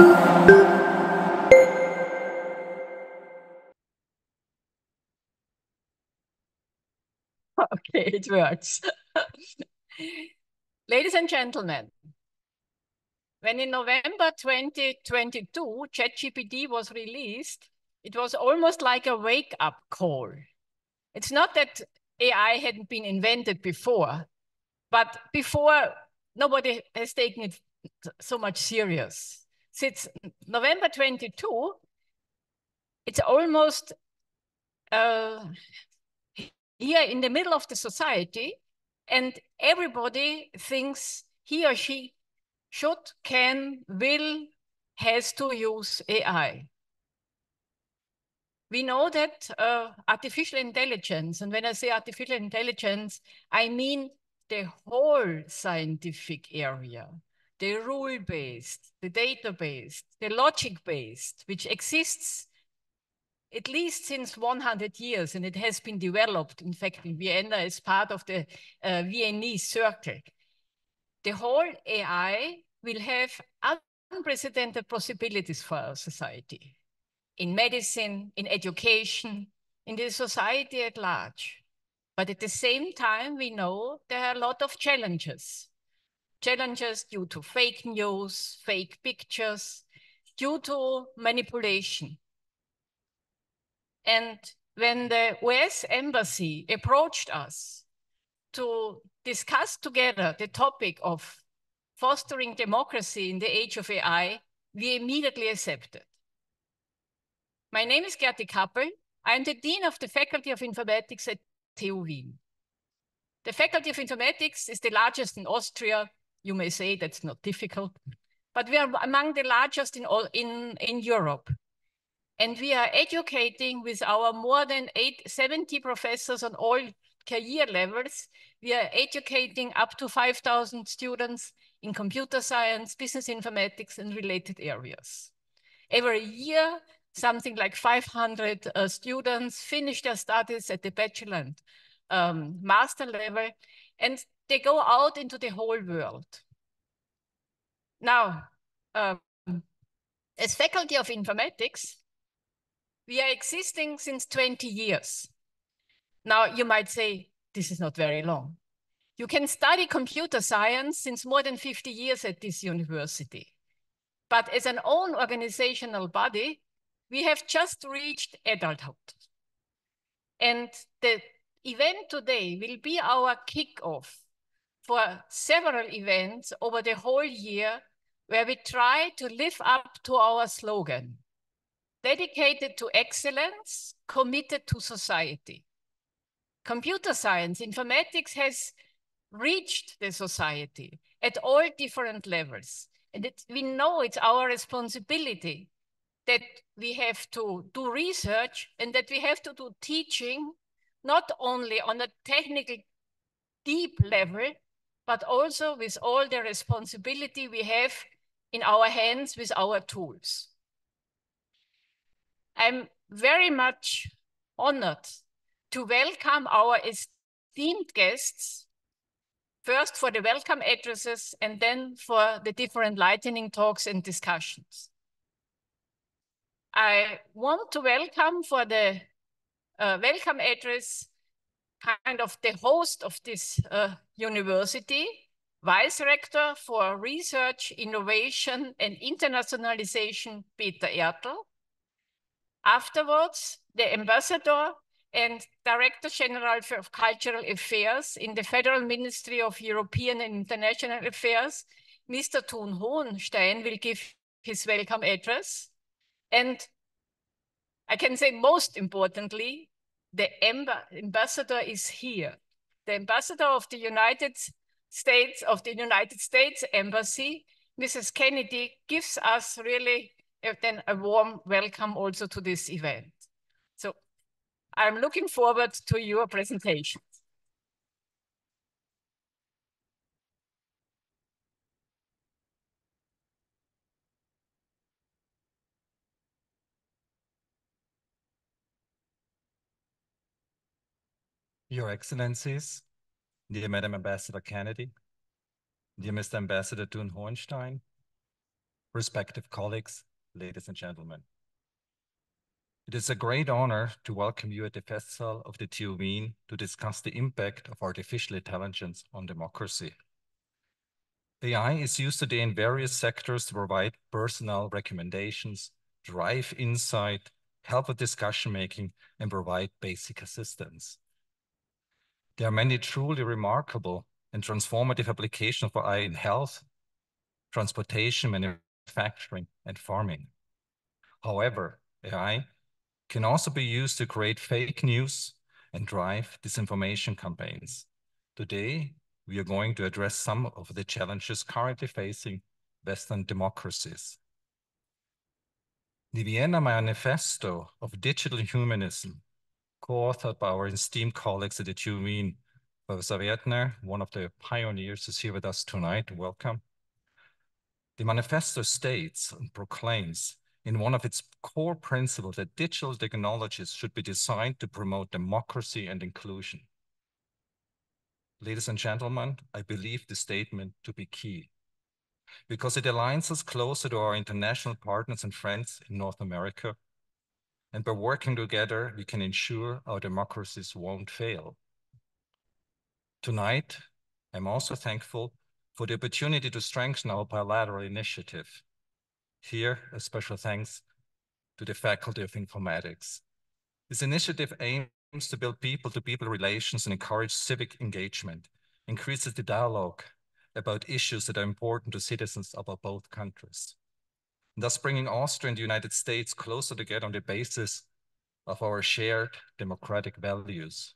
Okay, it works. Ladies and gentlemen, when in November 2022 ChatGPT was released, it was almost like a wake-up call. It's not that AI hadn't been invented before, but before nobody has taken it so much serious. Since November 22, it's almost here in the middle of the society, and everybody thinks he or she should, can, will, has to use AI. We know that artificial intelligence, and when I say artificial intelligence, I mean the whole scientific area, the rule-based, the data-based, the logic-based, which exists at least since 100 years, and it has been developed, in fact, in Vienna as part of the Viennese circle. The whole AI will have unprecedented possibilities for our society, in medicine, in education, in the society at large. But at the same time, we know there are a lot of challenges. Challenges due to fake news, fake pictures, due to manipulation. And when the US Embassy approached us to discuss together the topic of fostering democracy in the age of AI, we immediately accepted. My name is Gerti Kappel. I'm the Dean of the Faculty of Informatics at TU Wien. The Faculty of Informatics is the largest in Austria. You may say that's not difficult, but we are among the largest in Europe. And we are educating with our more than 70 professors on all career levels. We are educating up to 5,000 students in computer science, business informatics, and related areas. Every year, something like 500 students finish their studies at the bachelor and master level, and they go out into the whole world. Now, as Faculty of Informatics, we are existing since 20 years. Now, you might say, this is not very long. You can study computer science since more than 50 years at this university. But as an own organizational body, we have just reached adulthood. And the event today will be our kickoff for several events over the whole year, where we try to live up to our slogan, dedicated to excellence, committed to society. Computer science, informatics has reached the society at all different levels. And we know it's our responsibility that we have to do research and that we have to do teaching, not only on a technical deep level, but also with all the responsibility we have in our hands with our tools. I'm very much honored to welcome our esteemed guests, first for the welcome addresses and then for the different lightning talks and discussions. I want to welcome for the welcome address kind of the host of this university, Vice Rector for Research, Innovation and Internationalization, Peter Ertl. Afterwards, the Ambassador and Director General of Cultural Affairs in the Federal Ministry of European and International Affairs, Mr. Thun Hohenstein, will give his welcome address. And I can say most importantly, the ambassador is here. The ambassador of the United States Embassy, Mrs. Kennedy, gives us really then a warm welcome also to this event. So I'm looking forward to your presentation. Your Excellencies, dear Madam Ambassador Kennedy, dear Mr. Ambassador Thun Hohenstein, respective colleagues, ladies and gentlemen. It is a great honor to welcome you at the Festsaal of the TU Wien to discuss the impact of artificial intelligence on democracy. AI is used today in various sectors to provide personal recommendations, drive insight, help with decision making, and provide basic assistance. There are many truly remarkable and transformative applications for AI in health, transportation, manufacturing, and farming. However, AI can also be used to create fake news and drive disinformation campaigns. Today, we are going to address some of the challenges currently facing Western democracies. The Vienna Manifesto of Digital Humanism, co-authored by our esteemed colleagues at the TU Wien, Professor Vietner, one of the pioneers, is here with us tonight. Welcome. The manifesto states and proclaims in one of its core principles that digital technologies should be designed to promote democracy and inclusion. Ladies and gentlemen, I believe this statement to be key because it aligns us closer to our international partners and friends in North America. And by working together, we can ensure our democracies won't fail. Tonight, I'm also thankful for the opportunity to strengthen our bilateral initiative. Here, a special thanks to the Faculty of Informatics. This initiative aims to build people-to-people relations and encourage civic engagement, increases the dialogue about issues that are important to citizens of both countries, and thus bringing Austria and the United States closer together on the basis of our shared democratic values.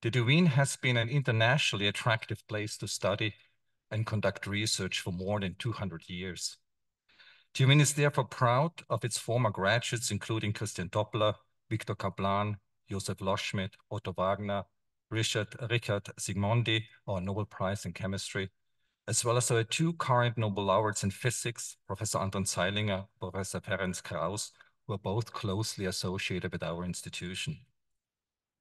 The TU Wien has been an internationally attractive place to study and conduct research for more than 200 years. TU Wien is therefore proud of its former graduates, including Christiane Wendehorst, Victor Kaplan, Josef Loschmidt, Otto Wagner, Richard Zsigmondy, our Nobel Prize in Chemistry, as well as our two current Nobel laureates in physics, Professor Anton Zeilinger, Professor Ferenc Krausz, who are both closely associated with our institution.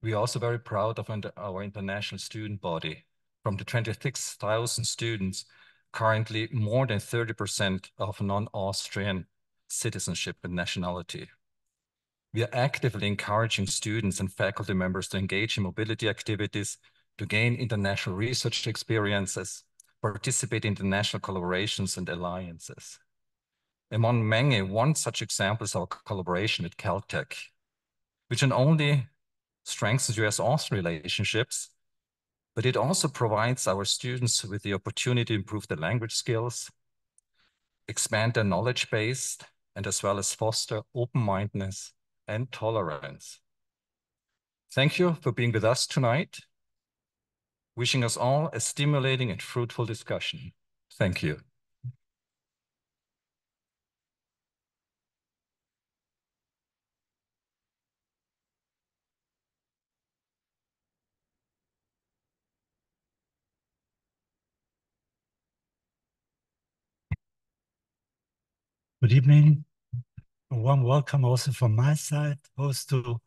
We are also very proud of our international student body. From the 26,000 students, currently more than 30% of non-Austrian citizenship and nationality. We are actively encouraging students and faculty members to engage in mobility activities, to gain international research experiences, participate in international collaborations and alliances. Among many, one such example is our collaboration with Caltech, which not only strengthens US-Austria relationships, but it also provides our students with the opportunity to improve their language skills, expand their knowledge base, and as well as foster open-mindedness and tolerance. Thank you for being with us tonight, wishing us all a stimulating and fruitful discussion. Thank you. Good evening, a warm welcome also from my side, both to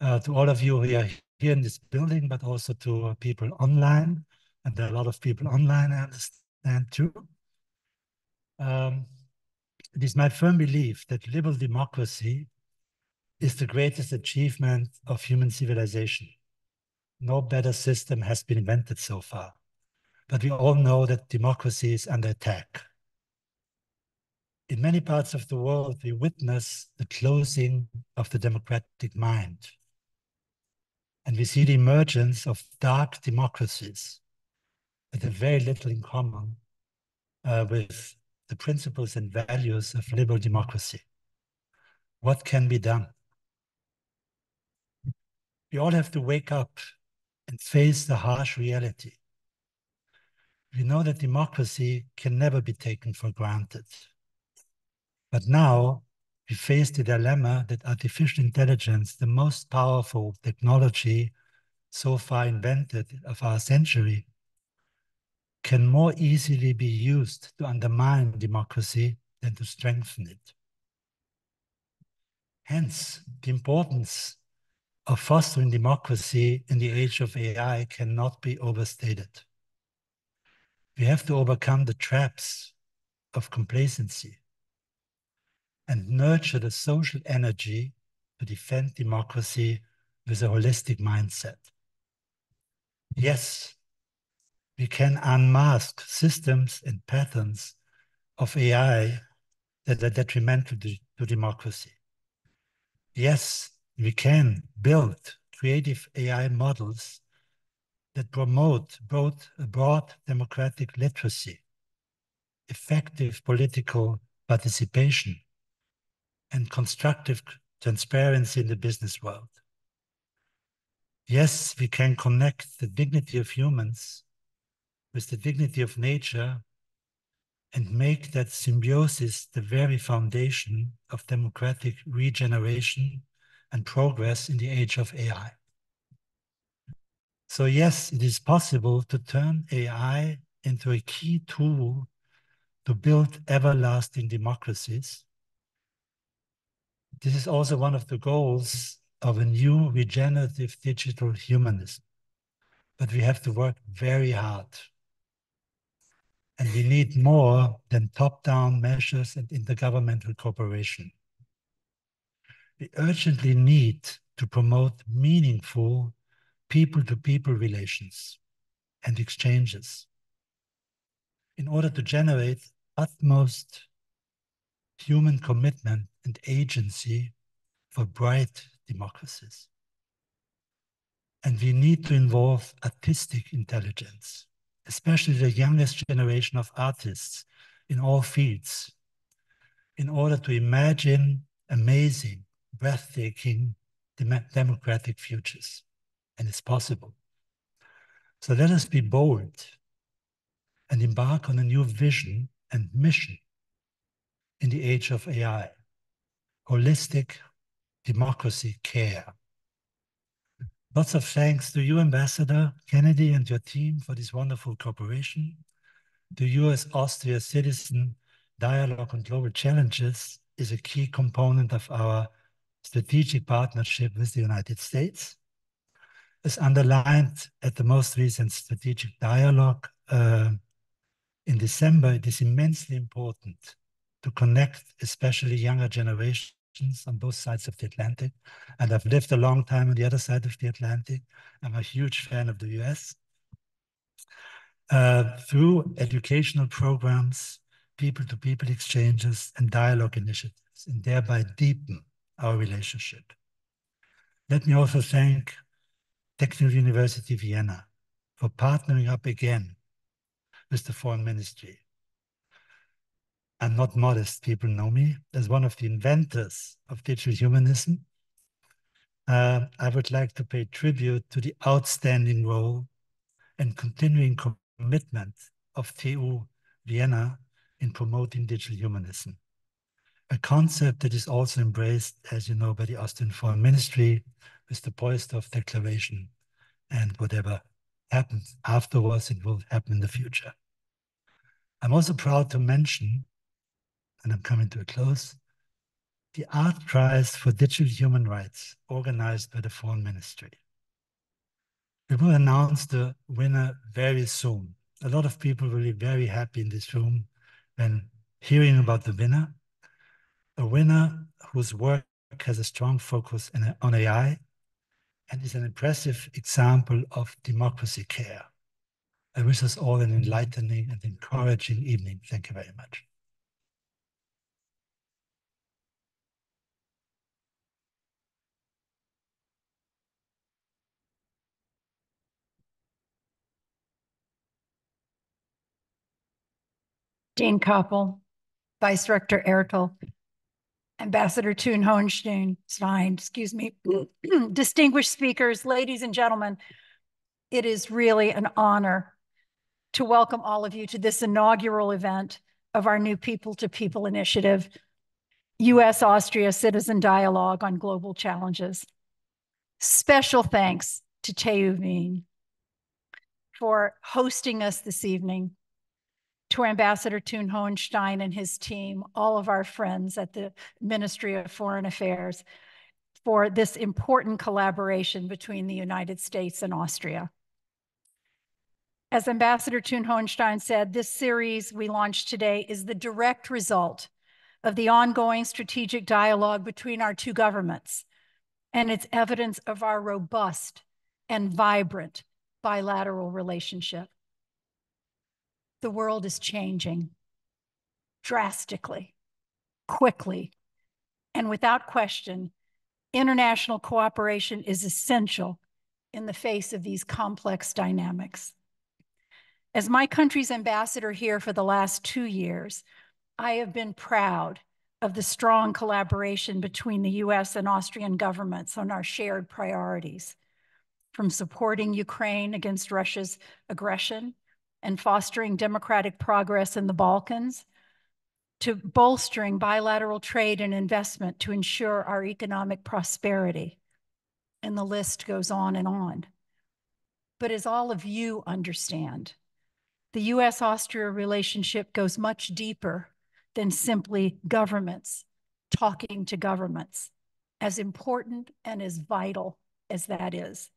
all of you here in this building, but also to people online, and there are a lot of people online, I understand too. It is my firm belief that liberal democracy is the greatest achievement of human civilization. No better system has been invented so far, but we all know that democracy is under attack. In many parts of the world, we witness the closing of the democratic mind. And we see the emergence of dark democracies that have very little in common with the principles and values of liberal democracy. What can be done? We all have to wake up and face the harsh reality. We know that democracy can never be taken for granted. But now we face the dilemma that artificial intelligence, the most powerful technology so far invented of our century, can more easily be used to undermine democracy than to strengthen it. Hence, the importance of fostering democracy in the age of AI cannot be overstated. We have to overcome the traps of complacency and nurture the social energy to defend democracy with a holistic mindset. Yes, we can unmask systems and patterns of AI that are detrimental to democracy. Yes, we can build creative AI models that promote both a broad democratic literacy, effective political participation, and constructive transparency in the business world. Yes, we can connect the dignity of humans with the dignity of nature and make that symbiosis the very foundation of democratic regeneration and progress in the age of AI. So yes, it is possible to turn AI into a key tool to build everlasting democracies. This is also one of the goals of a new regenerative digital humanism. But we have to work very hard. And we need more than top-down measures and intergovernmental cooperation. We urgently need to promote meaningful people-to-people relations and exchanges in order to generate utmost human commitment and agency for bright democracies. And we need to involve artistic intelligence, especially the youngest generation of artists in all fields, in order to imagine amazing, breathtaking democratic futures. And it's possible. So let us be bold and embark on a new vision and mission in the age of AI, holistic democracy care. Lots of thanks to you, Ambassador Kennedy, and your team for this wonderful cooperation. To you as Austria citizen, dialogue on global challenges is a key component of our strategic partnership with the United States. As underlined at the most recent strategic dialogue in December, it is immensely important to connect, especially younger generations on both sides of the Atlantic. And I've lived a long time on the other side of the Atlantic. I'm a huge fan of the US. Through educational programs, people-to-people exchanges, and dialogue initiatives, and thereby deepen our relationship. Let me also thank Technical University Vienna for partnering up again with the Foreign Ministry. I'm not modest, people know me as one of the inventors of digital humanism. I would like to pay tribute to the outstanding role and continuing commitment of TU Vienna in promoting digital humanism, a concept that is also embraced, as you know, by the Austrian Foreign Ministry with the Poysdorf declaration, and whatever happens afterwards, it will happen in the future. I'm also proud to mention, and I'm coming to a close, the Art Prize for Digital Human Rights organized by the Foreign Ministry. We will announce the winner very soon. A lot of people will be very happy in this room when hearing about the winner, a winner whose work has a strong focus on AI and is an impressive example of democracy care. I wish us all an enlightening and encouraging evening. Thank you very much. Dean Kappel, Vice Rector Ertl, Ambassador Thun Hohenstein, distinguished speakers, ladies and gentlemen, it is really an honor to welcome all of you to this inaugural event of our new People-to-People Initiative, US-Austria Citizen Dialogue on Global Challenges. Special thanks to TU Wien for hosting us this evening, to Ambassador Thun Hohenstein and his team, all of our friends at the Ministry of Foreign Affairs, for this important collaboration between the United States and Austria. As Ambassador Thun Hohenstein said, this series we launched today is the direct result of the ongoing strategic dialogue between our two governments, and it's evidence of our robust and vibrant bilateral relationship. The world is changing drastically, quickly, and without question, international cooperation is essential in the face of these complex dynamics. As my country's ambassador here for the last 2 years, I have been proud of the strong collaboration between the US and Austrian governments on our shared priorities, from supporting Ukraine against Russia's aggression and fostering democratic progress in the Balkans, to bolstering bilateral trade and investment to ensure our economic prosperity. And the list goes on and on. But as all of you understand, the US-Austria relationship goes much deeper than simply governments talking to governments, as important and as vital as that is.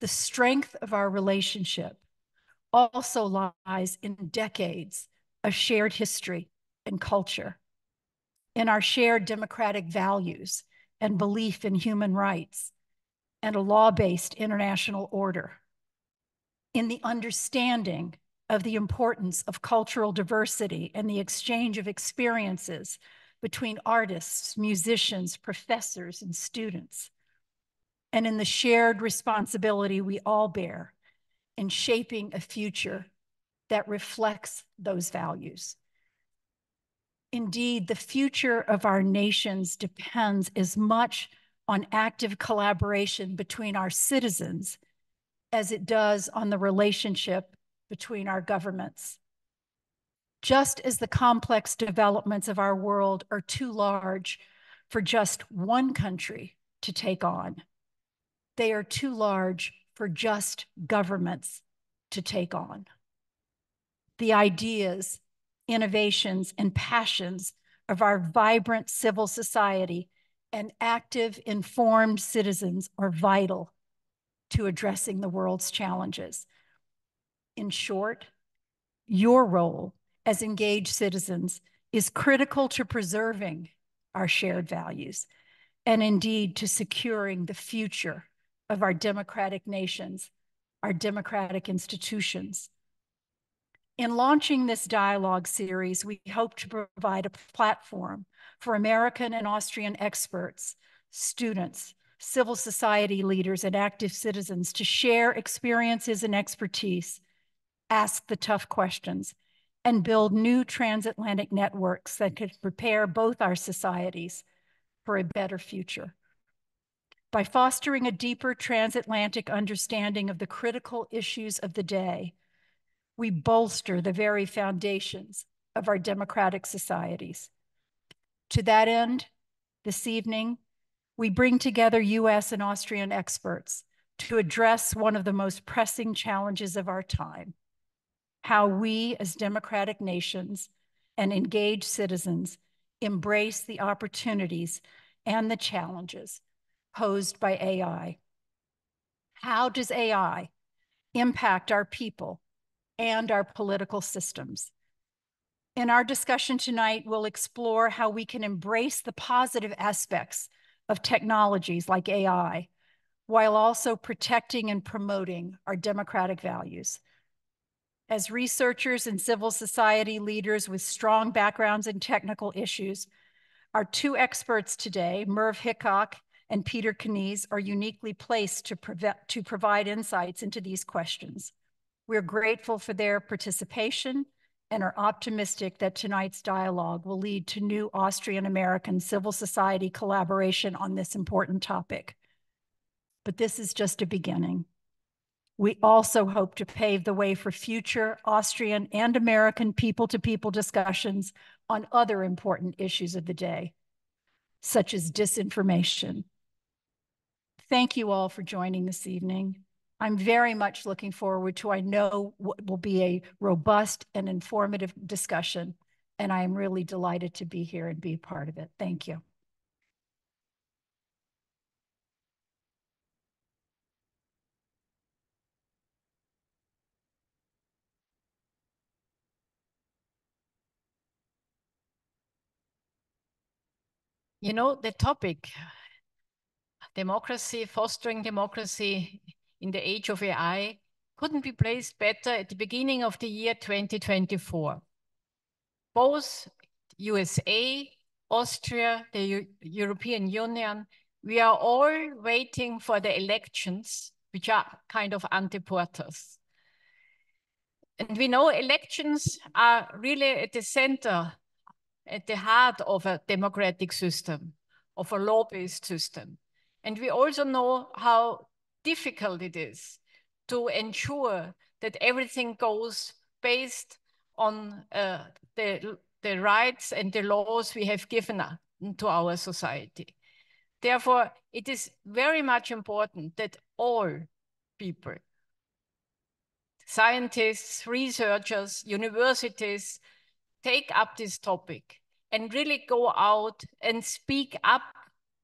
The strength of our relationship also lies in decades of shared history and culture, in our shared democratic values and belief in human rights and a law-based international order, in the understanding of the importance of cultural diversity and the exchange of experiences between artists, musicians, professors, and students, and in the shared responsibility we all bear in shaping a future that reflects those values. Indeed, the future of our nations depends as much on active collaboration between our citizens as it does on the relationship between our governments. Just as the complex developments of our world are too large for just one country to take on, they are too large for just governments to take on. The ideas, innovations, and passions of our vibrant civil society and active, informed citizens are vital to addressing the world's challenges. In short, your role as engaged citizens is critical to preserving our shared values and indeed to securing the future of our democratic nations, our democratic institutions. In launching this dialogue series, we hope to provide a platform for American and Austrian experts, students, civil society leaders, and active citizens to share experiences and expertise, ask the tough questions, and build new transatlantic networks that could prepare both our societies for a better future. By fostering a deeper transatlantic understanding of the critical issues of the day, we bolster the very foundations of our democratic societies. To that end, this evening, we bring together US and Austrian experts to address one of the most pressing challenges of our time: how we as democratic nations and engaged citizens embrace the opportunities and the challenges posed by AI. How does AI impact our people and our political systems? In our discussion tonight, we'll explore how we can embrace the positive aspects of technologies like AI, while also protecting and promoting our democratic values. As researchers and civil society leaders with strong backgrounds in technical issues, our two experts today, Merve Hickok and Peter Knees, are uniquely placed to provide insights into these questions. We're grateful for their participation and are optimistic that tonight's dialogue will lead to new Austrian-American civil society collaboration on this important topic. But this is just a beginning. We also hope to pave the way for future Austrian and American people-to-people discussions on other important issues of the day, such as disinformation. Thank you all for joining this evening. I'm very much looking forward to, I know, what will be a robust and informative discussion, and I am really delighted to be here and be a part of it. Thank you. You know, the topic, democracy, fostering democracy in the age of AI, couldn't be placed better at the beginning of the year 2024. Both USA, Austria, the European Union, we are all waiting for the elections, which are kind of anti-portas. And we know elections are really at the center, at the heart of a democratic system, of a law-based system. And we also know how difficult it is to ensure that everything goes based on the rights and the laws we have given to our society. Therefore, it is very much important that all people, scientists, researchers, universities, take up this topic and really go out and speak up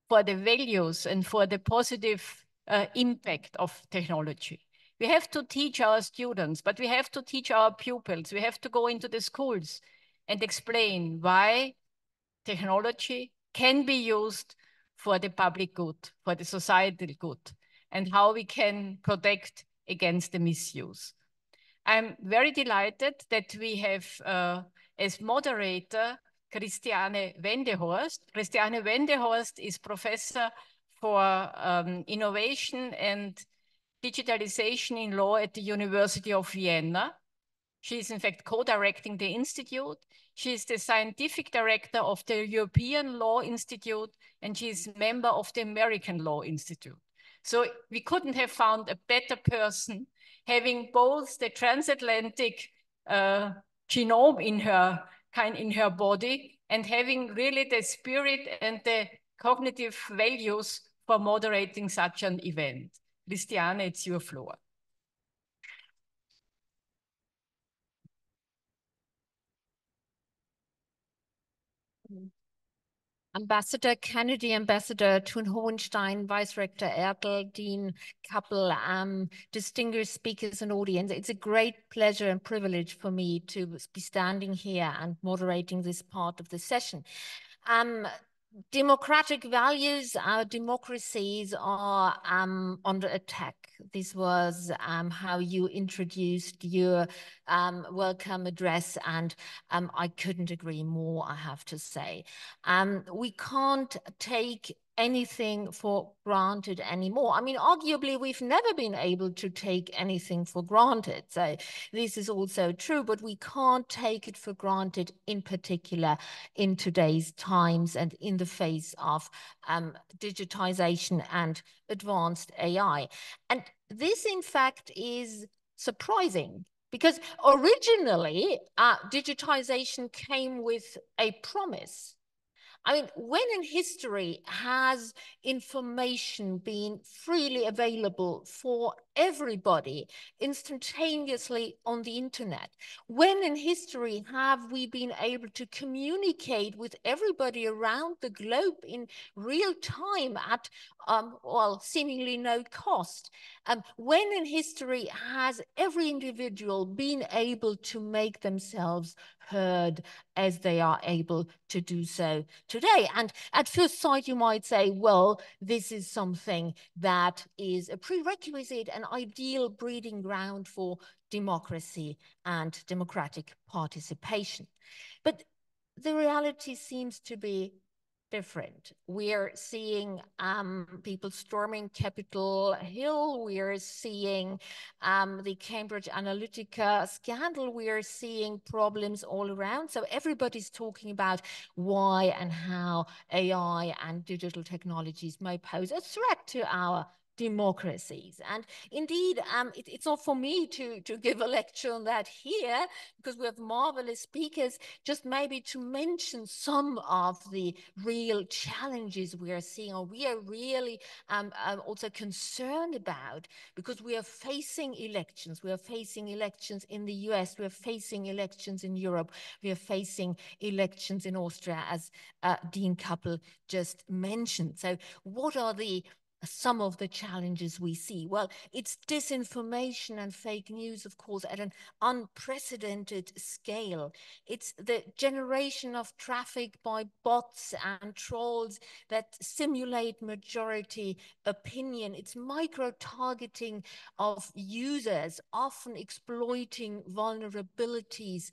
for the values and for the positive impact of technology. We have to teach our students, but we have to teach our pupils. We have to go into the schools and explain why technology can be used for the public good, for the societal good, and how we can protect against the misuse. I'm very delighted that we have, as moderator, Christiane Wendehorst. Christiane Wendehorst is professor for innovation and digitalization in law at the University of Vienna. She is in fact co-directing the institute. She is the scientific director of the European Law Institute, and she is a member of the American Law Institute. So we couldn't have found a better person, having both the transatlantic genome in her body and having really the spirit and the cognitive values for moderating such an event. Christiane, it's your floor. Ambassador Kennedy, Ambassador Thun Hohenstein, Vice Rector Ertl, Dean Kappel, distinguished speakers and audience. It's a great pleasure and privilege for me to be standing here and moderating this part of the session. Democratic values, our democracies are under attack. This was how you introduced your welcome address, and I couldn't agree more, I have to say. We can't take anything for granted anymore. I mean, arguably, we've never been able to take anything for granted. So this is also true, but we can't take it for granted, in particular in today's times and in the face of digitization and advanced AI. And this, in fact, is surprising, because originally digitization came with a promise. I mean, when in history has information been freely available for everybody instantaneously on the internet? When in history have we been able to communicate with everybody around the globe in real time at, well, seemingly no cost? When in history has every individual been able to make themselves heard as they are able to do so today? And at first sight, you might say, well, this is something that is a prerequisite, an ideal breeding ground for democracy and democratic participation. But the reality seems to be different. We're seeing people storming Capitol Hill. We're seeing the Cambridge Analytica scandal. We're seeing problems all around. So everybody's talking about why and how AI and digital technologies may pose a threat to our democracies. And indeed, it's not for me to give a lecture on that here, because we have marvelous speakers, just maybe to mention some of the real challenges we are seeing, or we are really also concerned about, because we are facing elections. We are facing elections in the US, we are facing elections in Europe, we are facing elections in Austria, as Dean Kappel just mentioned. So what are the some of the challenges we see? Well, it's disinformation and fake news, of course, at an unprecedented scale. It's the generation of traffic by bots and trolls that simulate majority opinion. It's micro-targeting of users, often exploiting vulnerabilities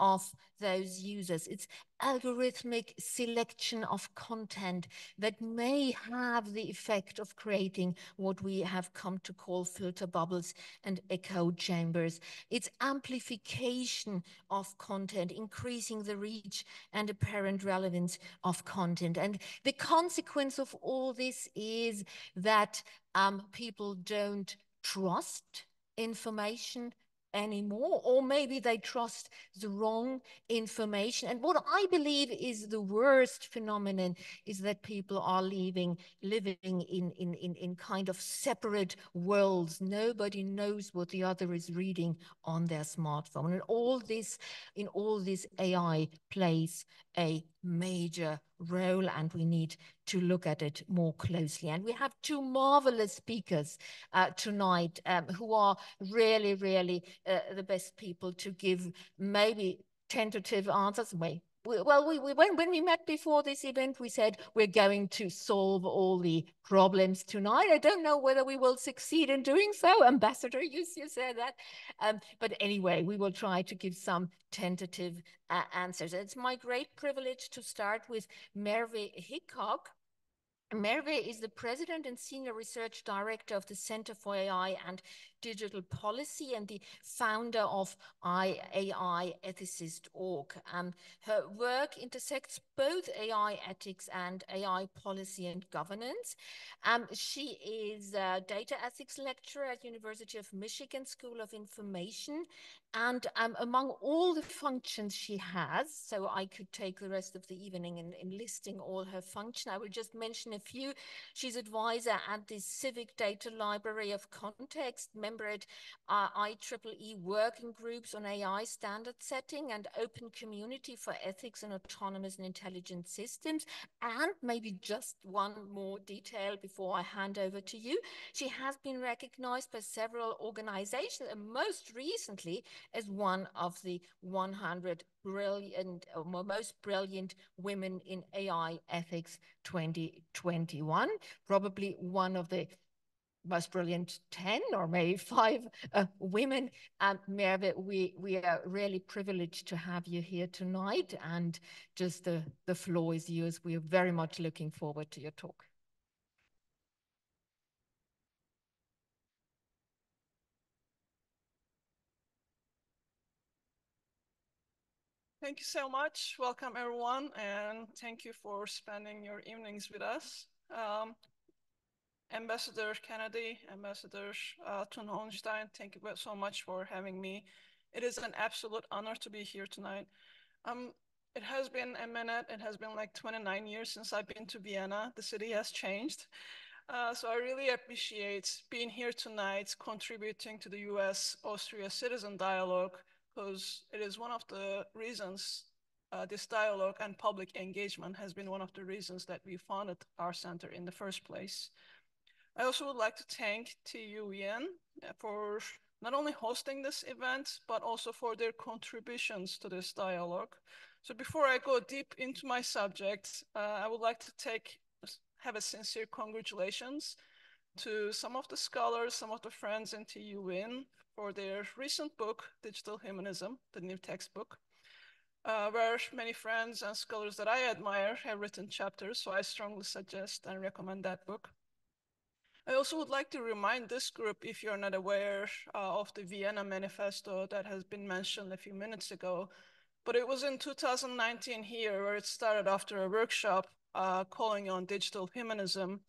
of those users. It's algorithmic selection of content that may have the effect of creating what we have come to call filter bubbles and echo chambers. It's amplification of content, increasing the reach and apparent relevance of content. And the consequence of all this is that people don't trust information anymore, or maybe they trust the wrong information. And what I believe is the worst phenomenon is that people are living in kind of separate worlds. Nobody knows what the other is reading on their smartphone. And in all this, AI plays a major role, and we need to look at it more closely. And we have two marvelous speakers tonight who are really, really the best people to give maybe tentative answers. Well, when we met before this event, we said we're going to solve all the problems tonight. I don't know whether we will succeed in doing so, Ambassador, you said that. But anyway, we will try to give some tentative answers. It's my great privilege to start with Merve Hickok. Merve is the president and senior research director of the Center for AI and Digital Policy and the founder of iaiethicist.org. Her work intersects both AI ethics and AI policy and governance. She is a data ethics lecturer at University of Michigan School of Information. And among all the functions she has, so I could take the rest of the evening in listing all her functions, I will just mention a few. She's advisor at the Civic Data Library of Context, member at IEEE working groups on AI standard setting and open community for ethics in autonomous and intelligent systems. And maybe just one more detail before I hand over to you. She has been recognized by several organizations, and most recently as one of the 100 most brilliant women in AI ethics 2021, probably one of the most brilliant 10 or maybe 5 women. Merve, we are really privileged to have you here tonight, and just the floor is yours. We are very much looking forward to your talk. Thank you so much. Welcome everyone, and thank you for spending your evenings with us. Ambassador Kennedy, Ambassador Thun Hohenstein, thank you so much for having me. It is an absolute honor to be here tonight. It has been a minute. It has been like 29 years since I've been to Vienna. The city has changed. So I really appreciate being here tonight, contributing to the US-Austria Citizen Dialogue, because it is one of the reasons this dialogue and public engagement has been one of the reasons that we founded our center in the first place. I also would like to thank TU Wien for not only hosting this event, but also for their contributions to this dialogue. So before I go deep into my subject, I would like to have a sincere congratulations to some of the scholars, some of the friends in TU Wien, for their recent book, Digital Humanism, the new textbook, where many friends and scholars that I admire have written chapters, so I strongly suggest and recommend that book. I also would like to remind this group, if you're not aware, of the Vienna Manifesto that has been mentioned a few minutes ago, but it was in 2019 here where it started after a workshop calling on digital humanism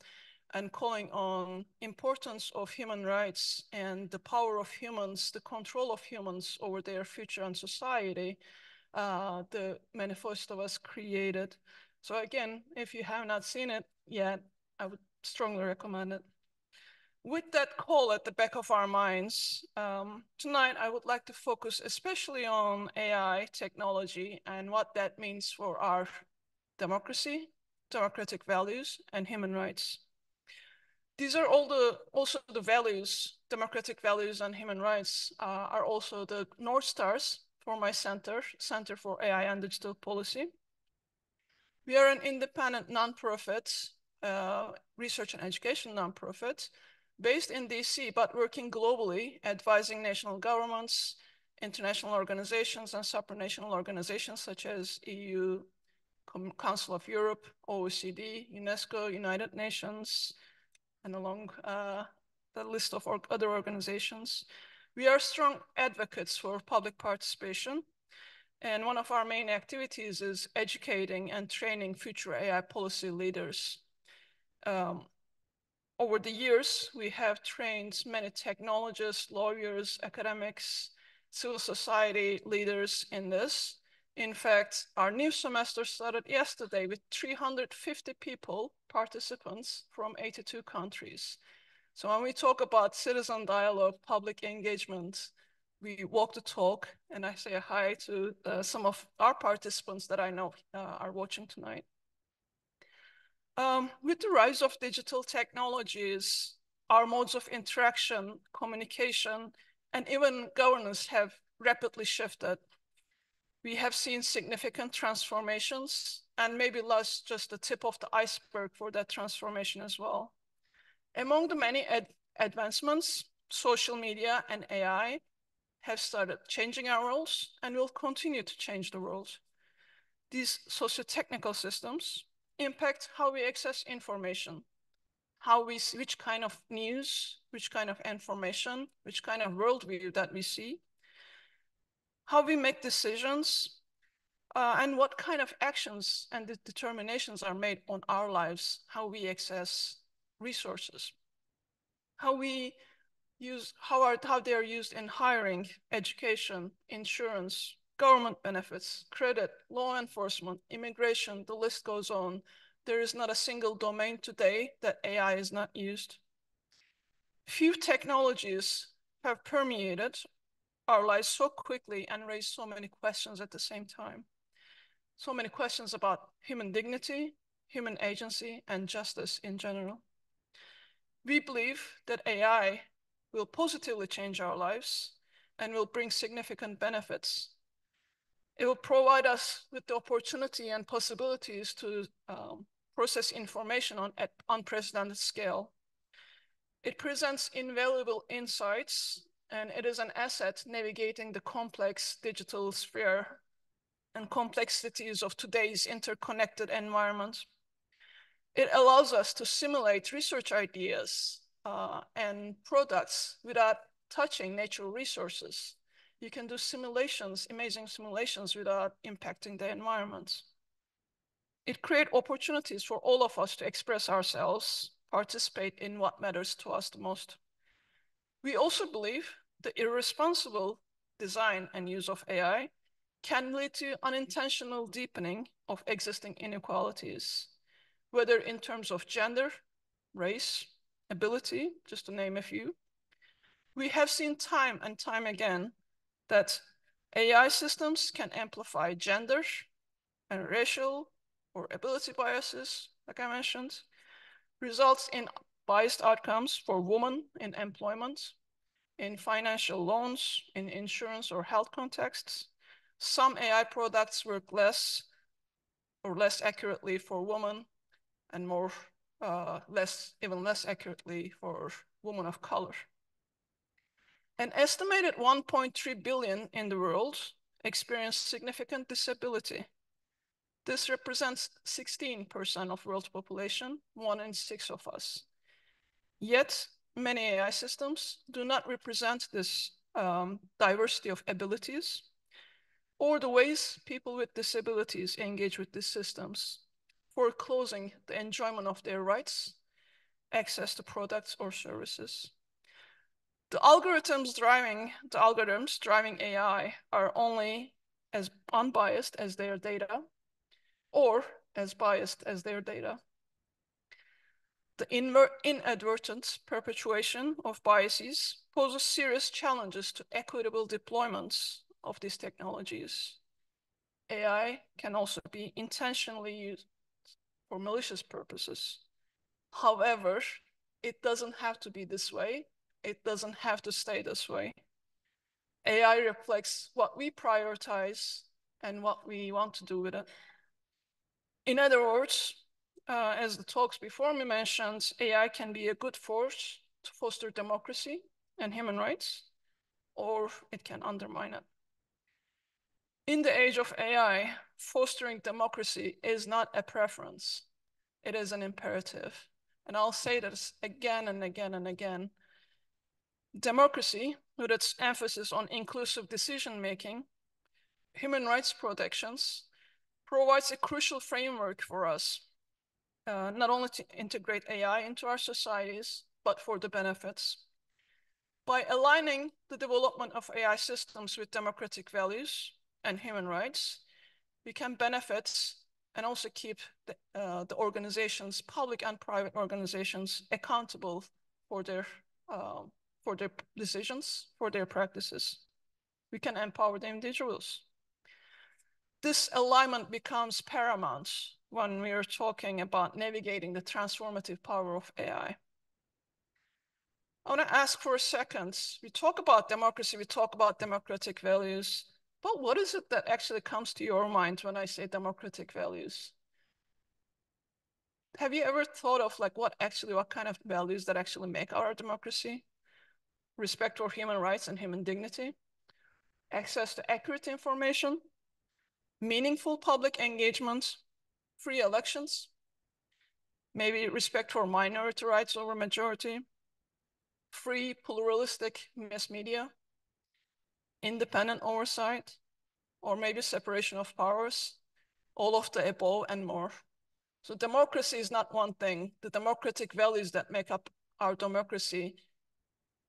and calling on importance of human rights and the power of humans, the control of humans over their future and society. The manifesto was created. So again, if you have not seen it yet, I would strongly recommend it. With that call at the back of our minds, tonight I would like to focus especially on AI technology and what that means for our democracy, democratic values, and human rights. These are all also the values, democratic values and human rights are also the North Stars for my Center for AI and Digital Policy. We are an independent nonprofit, research and education nonprofit based in DC, but working globally, advising national governments, international organizations and supranational organizations such as EU, Council of Europe, OECD, UNESCO, United Nations, and along the list of other organizations. We are strong advocates for public participation. And one of our main activities is educating and training future AI policy leaders. Over the years, we have trained many technologists, lawyers, academics, civil society leaders in this. In fact, our new semester started yesterday with 350 people, participants from 82 countries. So when we talk about citizen dialogue, public engagement, we walk the talk, and I say hi to some of our participants that I know are watching tonight. With the rise of digital technologies, our modes of interaction, communication, and even governance have rapidly shifted. We have seen significant transformations, and maybe that's just the tip of the iceberg for that transformation as well. Among the many advancements, social media and AI have started changing our roles and will continue to change the world. These socio-technical systems impact how we access information, which kind of news, which kind of information, which kind of worldview that we see, how we make decisions, and what kind of actions and determinations are made on our lives, how we access resources, how they are used in hiring, education, insurance, government benefits, credit, law enforcement, immigration, the list goes on. There is not a single domain today that AI is not used. Few technologies have permeated our lives so quickly and raise so many questions at the same time. So many questions about human dignity, human agency, and justice in general. We believe that AI will positively change our lives and will bring significant benefits. It will provide us with the opportunity and possibilities to process information at unprecedented scale. It presents invaluable insights, and it is an asset navigating the complex digital sphere and complexities of today's interconnected environment. It allows us to simulate research ideas and products without touching natural resources. You can do simulations, amazing simulations, without impacting the environment. It creates opportunities for all of us to express ourselves, participate in what matters to us the most. We also believe the irresponsible design and use of AI can lead to unintentional deepening of existing inequalities, whether in terms of gender, race, ability, just to name a few. We have seen time and time again that AI systems can amplify gender and racial or ability biases, like I mentioned, results in biased outcomes for women in employment, in financial loans, in insurance or health contexts. Some AI products work less accurately for women and more, even less accurately for women of color. An estimated 1.3 billion in the world experience significant disability. This represents 16% of world population, 1 in 6 of us. Yet, many AI systems do not represent this diversity of abilities or the ways people with disabilities engage with these systems, foreclosing the enjoyment of their rights, access to products or services. The algorithms driving AI are only as unbiased as their data, or as biased as their data. The inadvertent perpetuation of biases poses serious challenges to equitable deployments of these technologies. AI can also be intentionally used for malicious purposes. However, it doesn't have to be this way. It doesn't have to stay this way. AI reflects what we prioritize and what we want to do with it. In other words, as the talks before me mentioned, AI can be a good force to foster democracy and human rights, or it can undermine it. In the age of AI, fostering democracy is not a preference. It is an imperative. And I'll say this again and again and again. Democracy, with its emphasis on inclusive decision-making, human rights protections, provides a crucial framework for us, not only to integrate AI into our societies, but for the benefits. By aligning the development of AI systems with democratic values and human rights, we can benefit and also keep the organizations, public and private organizations, accountable for their decisions, for their practices. We can empower the individuals. This alignment becomes paramount when we are talking about navigating the transformative power of AI. I want to ask for a second. We talk about democracy, we talk about democratic values, but what is it that actually comes to your mind when I say democratic values? Have you ever thought of like what kind of values that actually make our democracy? Respect for human rights and human dignity, access to accurate information, meaningful public engagement, free elections, maybe respect for minority rights over majority, free pluralistic mass media, independent oversight, or maybe separation of powers, all of the above and more. So democracy is not one thing. The democratic values that make up our democracy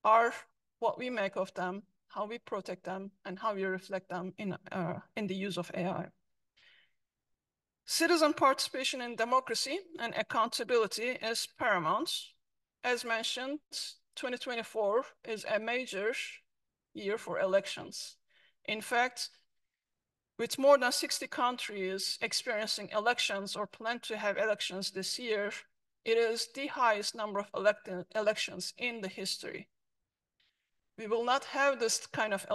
are what we make of them, how we protect them, and how we reflect them in the use of AI. Citizen participation in democracy and accountability is paramount. As mentioned, 2024 is a major year for elections. In fact, with more than 60 countries experiencing elections or plan to have elections this year, it is the highest number of elections in the history. We will not have this kind of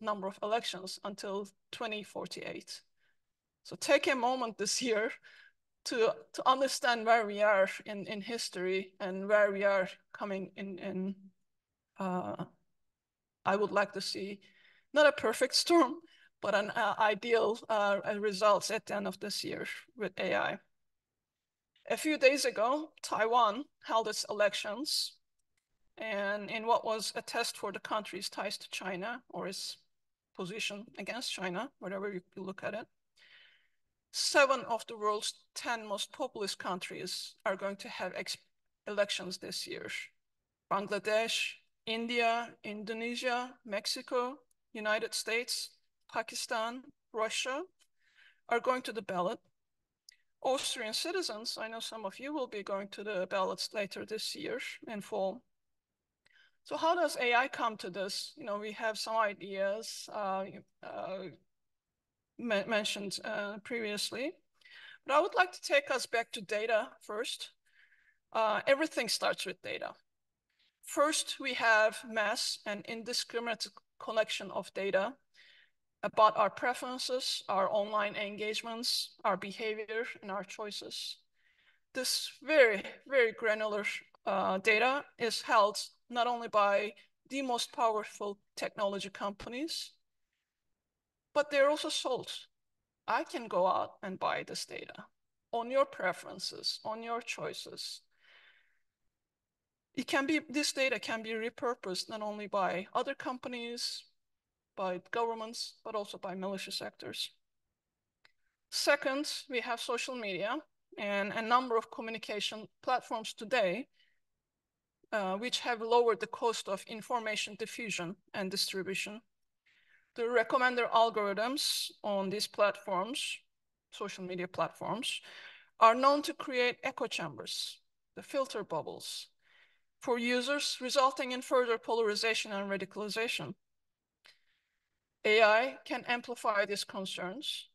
number of elections until 2048. So take a moment this year to understand where we are in history and where we are coming in. I would like to see not a perfect storm, but an ideal results at the end of this year with AI. A few days ago, Taiwan held its elections, and in what was a test for the country's ties to China or its position against China, whatever you look at it, 7 of the world's 10 most populous countries are going to have elections this year. Bangladesh, India, Indonesia, Mexico, United States, Pakistan, Russia are going to the ballot. Austrian citizens, I know some of you will be going to the ballots later this year in fall. So how does AI come to this? You know, we have some ideas mentioned previously, but I would like to take us back to data first. Everything starts with data. First, we have mass and indiscriminate collection of data about our preferences, our online engagements, our behavior, and our choices. This very, very granular data is held not only by the most powerful technology companies, but they're also sold. I can go out and buy this data on your preferences, on your choices. This data can be repurposed not only by other companies, by governments, but also by malicious actors. Second, we have social media and a number of communication platforms today which have lowered the cost of information diffusion and distribution. The recommender algorithms on these platforms, social media platforms, are known to create echo chambers, the filter bubbles, for users, resulting in further polarization and radicalization. AI can amplify these concerns,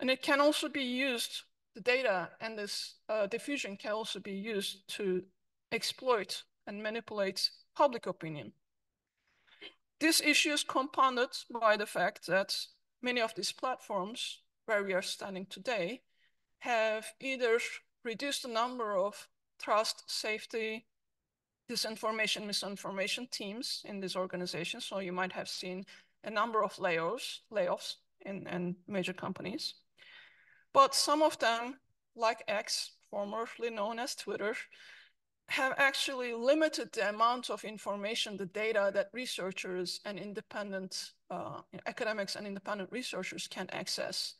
and it can also be used, the data and this diffusion can also be used to exploit and manipulate public opinion. This issue is compounded by the fact that many of these platforms where we are standing today have either reduced the number of trust, safety, disinformation, misinformation teams in these organizations. So you might have seen a number of layoffs in major companies. But some of them, like X, formerly known as Twitter, have actually limited the amount of information, the data that researchers and independent academics and independent researchers can access.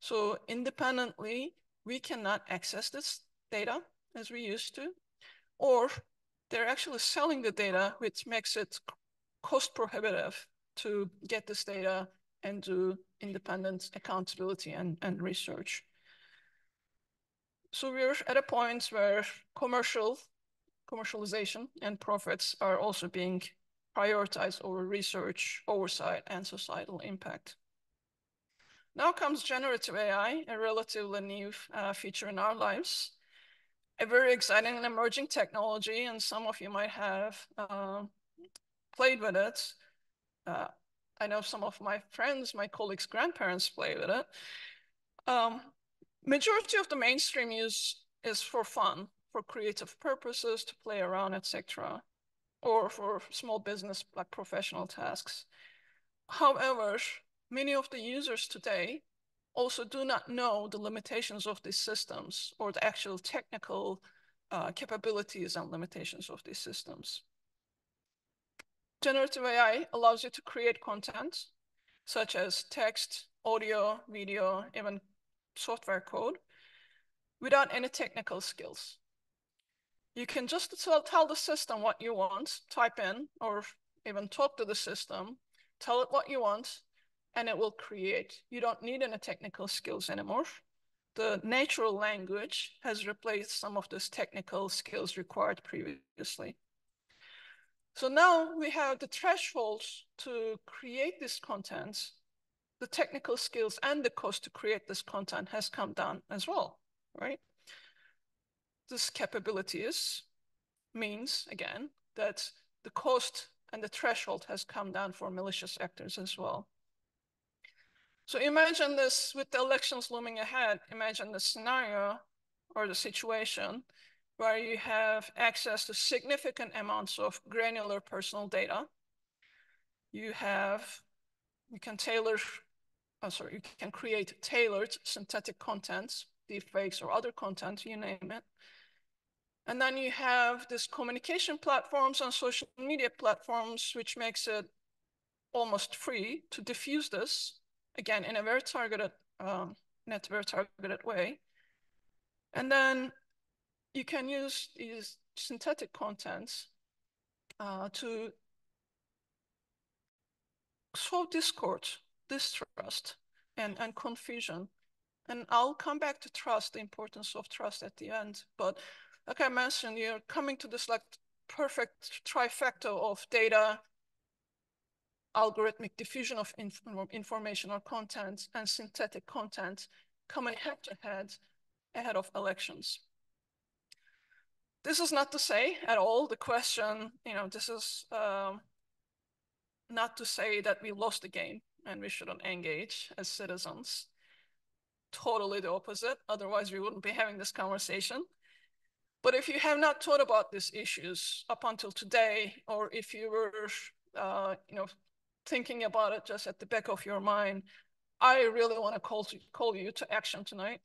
So independently, we cannot access this data as we used to, or they're actually selling the data, which makes it cost prohibitive to get this data and do independent accountability and research. So we're at a point where commercialization and profits are also being prioritized over research, oversight, and societal impact. Now comes generative AI, a relatively new feature in our lives, a very exciting and emerging technology, and some of you might have played with it. I know some of my friends, my colleagues' grandparents play with it. Majority of the mainstream use is for fun, for creative purposes, to play around, etc., or for small business, like professional tasks. However, many of the users today also do not know the limitations of these systems or the actual technical capabilities and limitations of these systems. Generative AI allows you to create content, such as text, audio, video, even software code, without any technical skills. You can just tell the system what you want, type in, or even talk to the system, tell it what you want, and it will create. You don't need any technical skills anymore. The natural language has replaced some of those technical skills required previously. So now we have the thresholds to create this content. The technical skills and the cost to create this content has come down as well, right? This capabilities means, again, that the cost and the threshold has come down for malicious actors as well. So imagine this, with the elections looming ahead, imagine the scenario or the situation where you have access to significant amounts of granular personal data. You can create tailored synthetic contents, deepfakes or other content, you name it. And then you have these communication platforms and social media platforms, which makes it almost free to diffuse this, again, in a very targeted, way. And then you can use these synthetic contents to sow discord, distrust, and confusion. And I'll come back to trust, the importance of trust at the end. But like I mentioned, you're coming to this like perfect trifecta of data, algorithmic diffusion of information or content, and synthetic content coming head-to-head ahead of elections. This is not to say at all the question, you know, this is not to say that we lost the game and we shouldn't engage as citizens. Totally the opposite. Otherwise, we wouldn't be having this conversation. But if you have not thought about these issues up until today, or if you were thinking about it just at the back of your mind, I really want to call you to action tonight,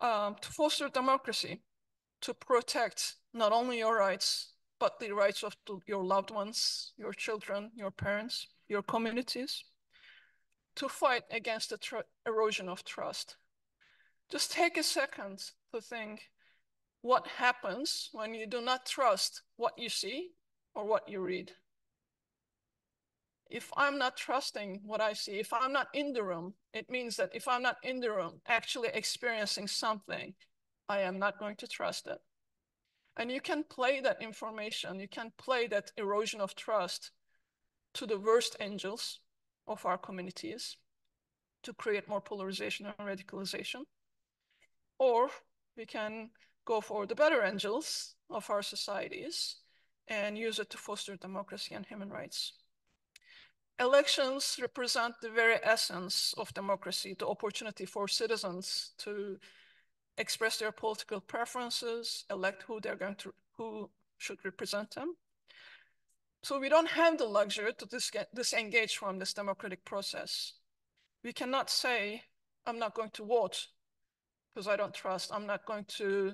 to foster democracy, to protect not only your rights, but the rights of your loved ones, your children, your parents, your communities, to fight against the erosion of trust. Just take a second to think what happens when you do not trust what you see or what you read. If I'm not trusting what I see, if I'm not in the room, it means that if I'm not in the room actually experiencing something, I am not going to trust it. And you can play that information, you can play that erosion of trust to the worst angels of our communities to create more polarization and radicalization. Or we can go for the better angels of our societies and use it to foster democracy and human rights. Elections represent the very essence of democracy, the opportunity for citizens to express their political preferences, elect who they're going to, who should represent them. So we don't have the luxury to disengage from this democratic process. We cannot say, I'm not going to vote because I don't trust. I'm not going to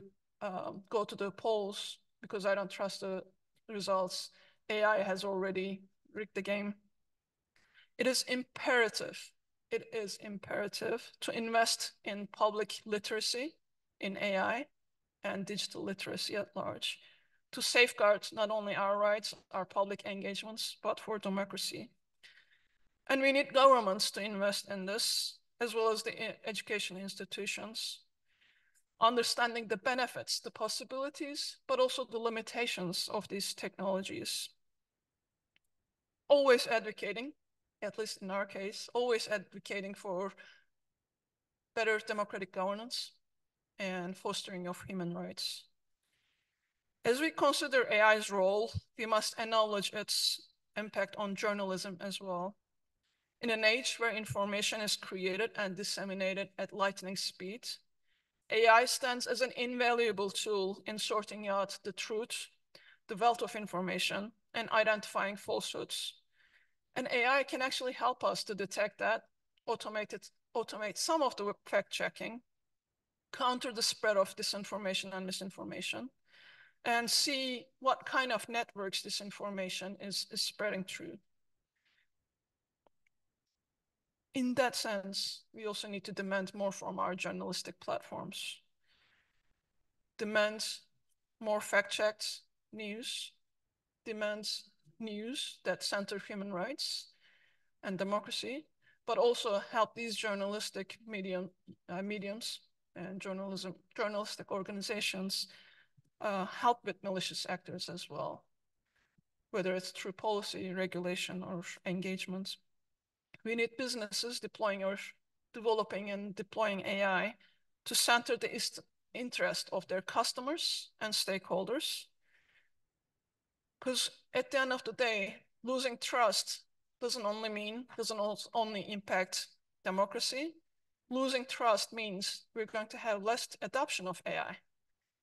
go to the polls because I don't trust the results. AI has already rigged the game. It is imperative to invest in public literacy, in AI and digital literacy at large, to safeguard not only our rights, our public engagements, but for democracy. And we need governments to invest in this, as well as the education institutions, understanding the benefits, the possibilities, but also the limitations of these technologies. Always advocating, at least in our case, always advocating for better democratic governance and fostering of human rights. As we consider AI's role, we must acknowledge its impact on journalism as well. In an age where information is created and disseminated at lightning speed, AI stands as an invaluable tool in sorting out the truth, the wealth of information, and identifying falsehoods. And AI can actually help us to detect that, automate some of the fact-checking, counter the spread of disinformation and misinformation, and see what kind of networks this information is spreading through. In that sense, we also need to demand more from our journalistic platforms. Demand more fact-checked news, demand news that center human rights and democracy, but also help these journalistic mediums and journalistic organizations help with malicious actors as well, whether it's through policy, regulation, or engagement. We need businesses deploying or developing and deploying AI to center the interest of their customers and stakeholders. Because at the end of the day, losing trust doesn't only impact democracy. Losing trust means we're going to have less adoption of AI.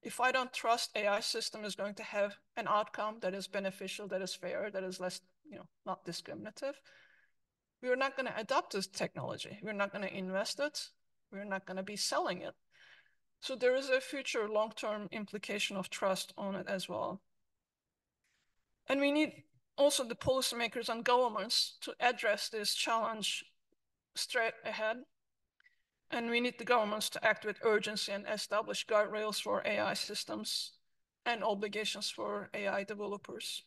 If I don't trust AI system is going to have an outcome that is beneficial, that is fair, that is less, not discriminative, we're not going to adopt this technology. We're not going to invest it. We're not going to be selling it. So there is a future long-term implication of trust on it as well. And we need also the policymakers and governments to address this challenge straight ahead. And we need the governments to act with urgency and establish guardrails for AI systems and obligations for AI developers,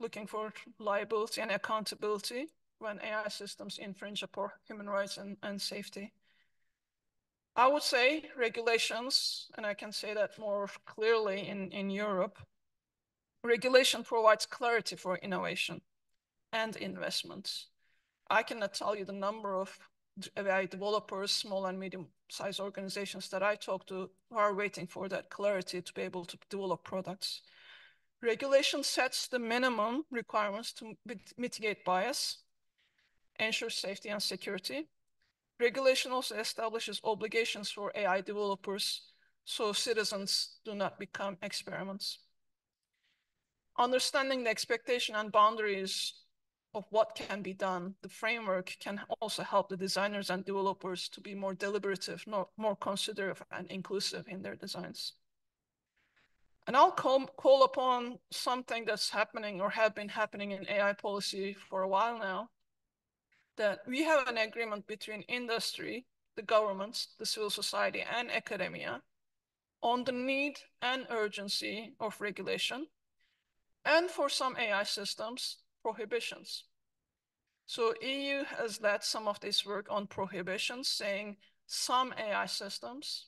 looking for liability and accountability when AI systems infringe upon human rights and safety. I would say regulations, and I can say that more clearly in Europe, regulation provides clarity for innovation and investments. I cannot tell you the number of AI developers, small and medium-sized organizations that I talk to who are waiting for that clarity to be able to develop products. Regulation sets the minimum requirements to mitigate bias, ensure safety and security. Regulation also establishes obligations for AI developers so citizens do not become experiments. Understanding the expectation and boundaries of what can be done, the framework can also help the designers and developers to be more deliberative, more considerate and inclusive in their designs. And I'll call upon something that's happening or have been happening in AI policy for a while now, that we have an agreement between industry, the governments, the civil society, and academia on the need and urgency of regulation, and for some AI systems, prohibitions. So EU has led some of this work on prohibitions, saying some AI systems,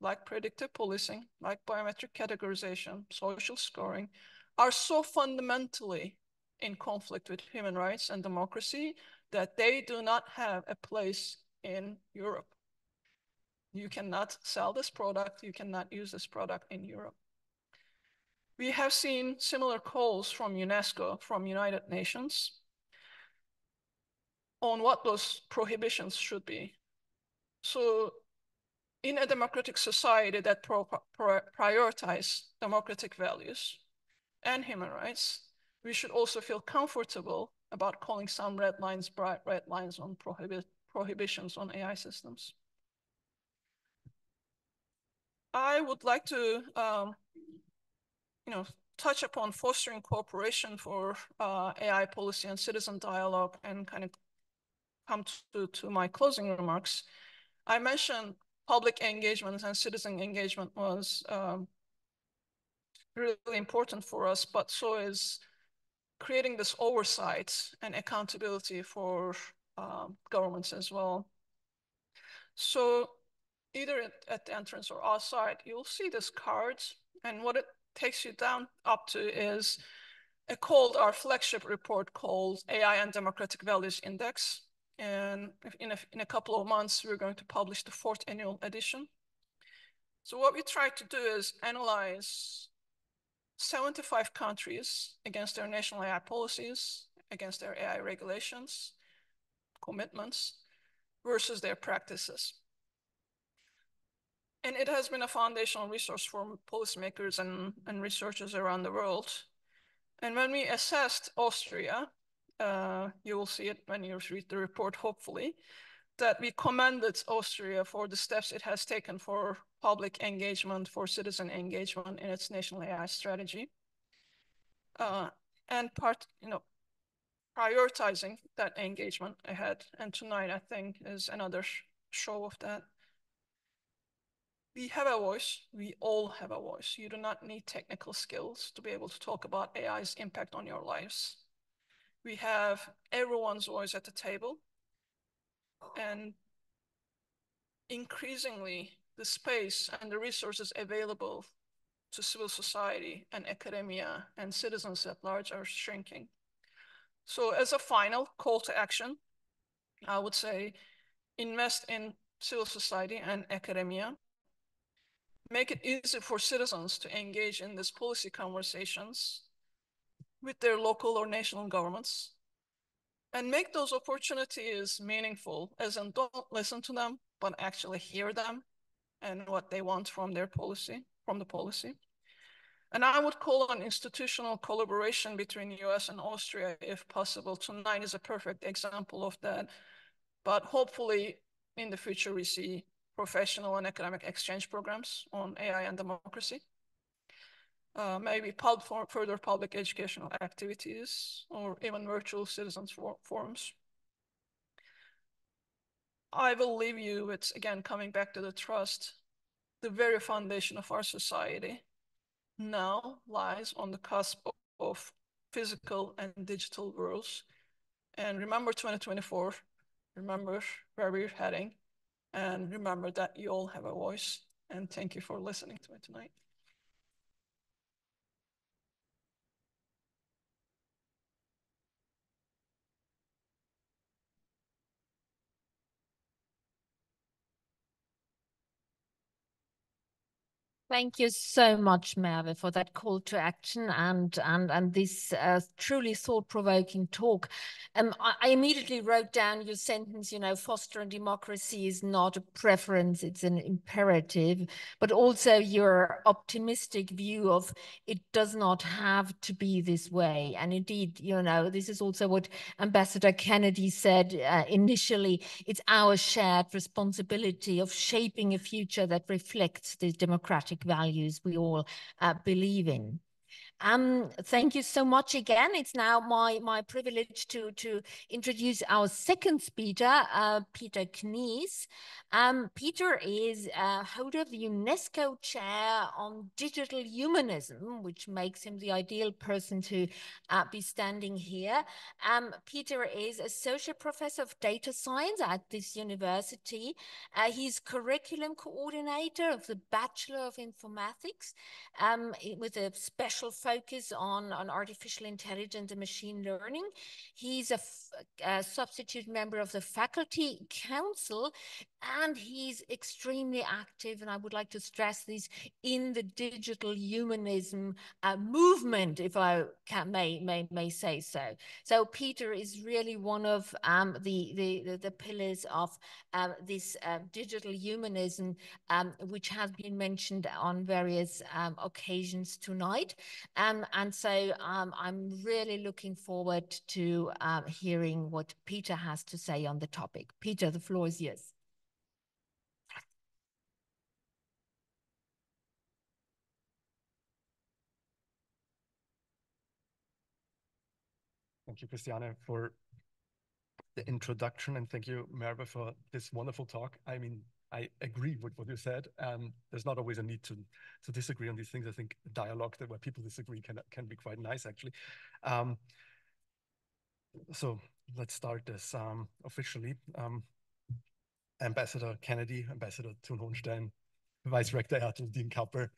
like predictive policing, like biometric categorization, social scoring, are so fundamentally in conflict with human rights and democracy that they do not have a place in Europe. You cannot sell this product. You cannot use this product in Europe. We have seen similar calls from UNESCO, from United Nations, on what those prohibitions should be. So in a democratic society that prioritizes democratic values and human rights, we should also feel comfortable about calling some red lines, bright red lines on prohibitions on AI systems. I would like to touch upon fostering cooperation for AI policy and citizen dialogue, and kind of come to my closing remarks. I mentioned public engagement and citizen engagement was really important for us, but so is creating this oversight and accountability for governments as well. So either at the entrance or outside, you'll see this card, and what it takes you down up to is a called our flagship report called AI and Democratic Values Index. And in a couple of months, we're going to publish the 4th annual edition. So what we try to do is analyze 75 countries against their national AI policies, against their AI regulations, commitments, versus their practices. And it has been a foundational resource for policymakers and researchers around the world. And when we assessed Austria, you will see it when you read the report, hopefully, that we commended Austria for the steps it has taken for public engagement, for citizen engagement in its national AI strategy. And prioritizing that engagement ahead. And tonight, I think, is another show of that. We have a voice. We all have a voice. You do not need technical skills to be able to talk about AI's impact on your lives. We have everyone's voice at the table. And increasingly, the space and the resources available to civil society and academia and citizens at large are shrinking. So as a final call to action, I would say invest in civil society and academia. Make it easy for citizens to engage in these policy conversations with their local or national governments, and make those opportunities meaningful, as in don't listen to them, but actually hear them and what they want from their policy, from the policy. And I would call on institutional collaboration between US and Austria if possible. Tonight is a perfect example of that, but hopefully in the future we see professional and academic exchange programs on AI and democracy, maybe further public educational activities, or even virtual citizens forums. I will leave you with, again, coming back to the trust. The very foundation of our society now lies on the cusp of physical and digital worlds. And remember 2024, remember where we're heading, and remember that you all have a voice. And thank you for listening to me tonight. Thank you so much, Merve, for that call to action and this truly thought-provoking talk. I immediately wrote down your sentence, fostering democracy is not a preference, it's an imperative, but also your optimistic view of it does not have to be this way. And indeed, this is also what Ambassador Kennedy said initially, it's our shared responsibility of shaping a future that reflects the democratic values we all believe in. Thank you so much again. It's now my privilege to introduce our second speaker, Peter Knees. Peter is a holder of the UNESCO chair on digital humanism, which makes him the ideal person to be standing here. Peter is a associate professor of data science at this university. He's curriculum coordinator of the Bachelor of Informatics with a special focus on artificial intelligence and machine learning. He's a substitute member of the faculty council, and he's extremely active, and I would like to stress this, in the digital humanism movement, if I can, may say so. So Peter is really one of the pillars of this digital humanism, which has been mentioned on various occasions tonight. And so I'm really looking forward to hearing what Peter has to say on the topic. Peter, the floor is yours. Thank you, Christiane, for the introduction, and thank you, Merve, for this wonderful talk. I mean, I agree with what you said. There's not always a need to disagree on these things. I think dialogue that where people disagree can be quite nice, actually. So let's start this officially. Ambassador Kennedy, Ambassador Thun Hohenstein, Vice Rector Ertl, Dean Kapper,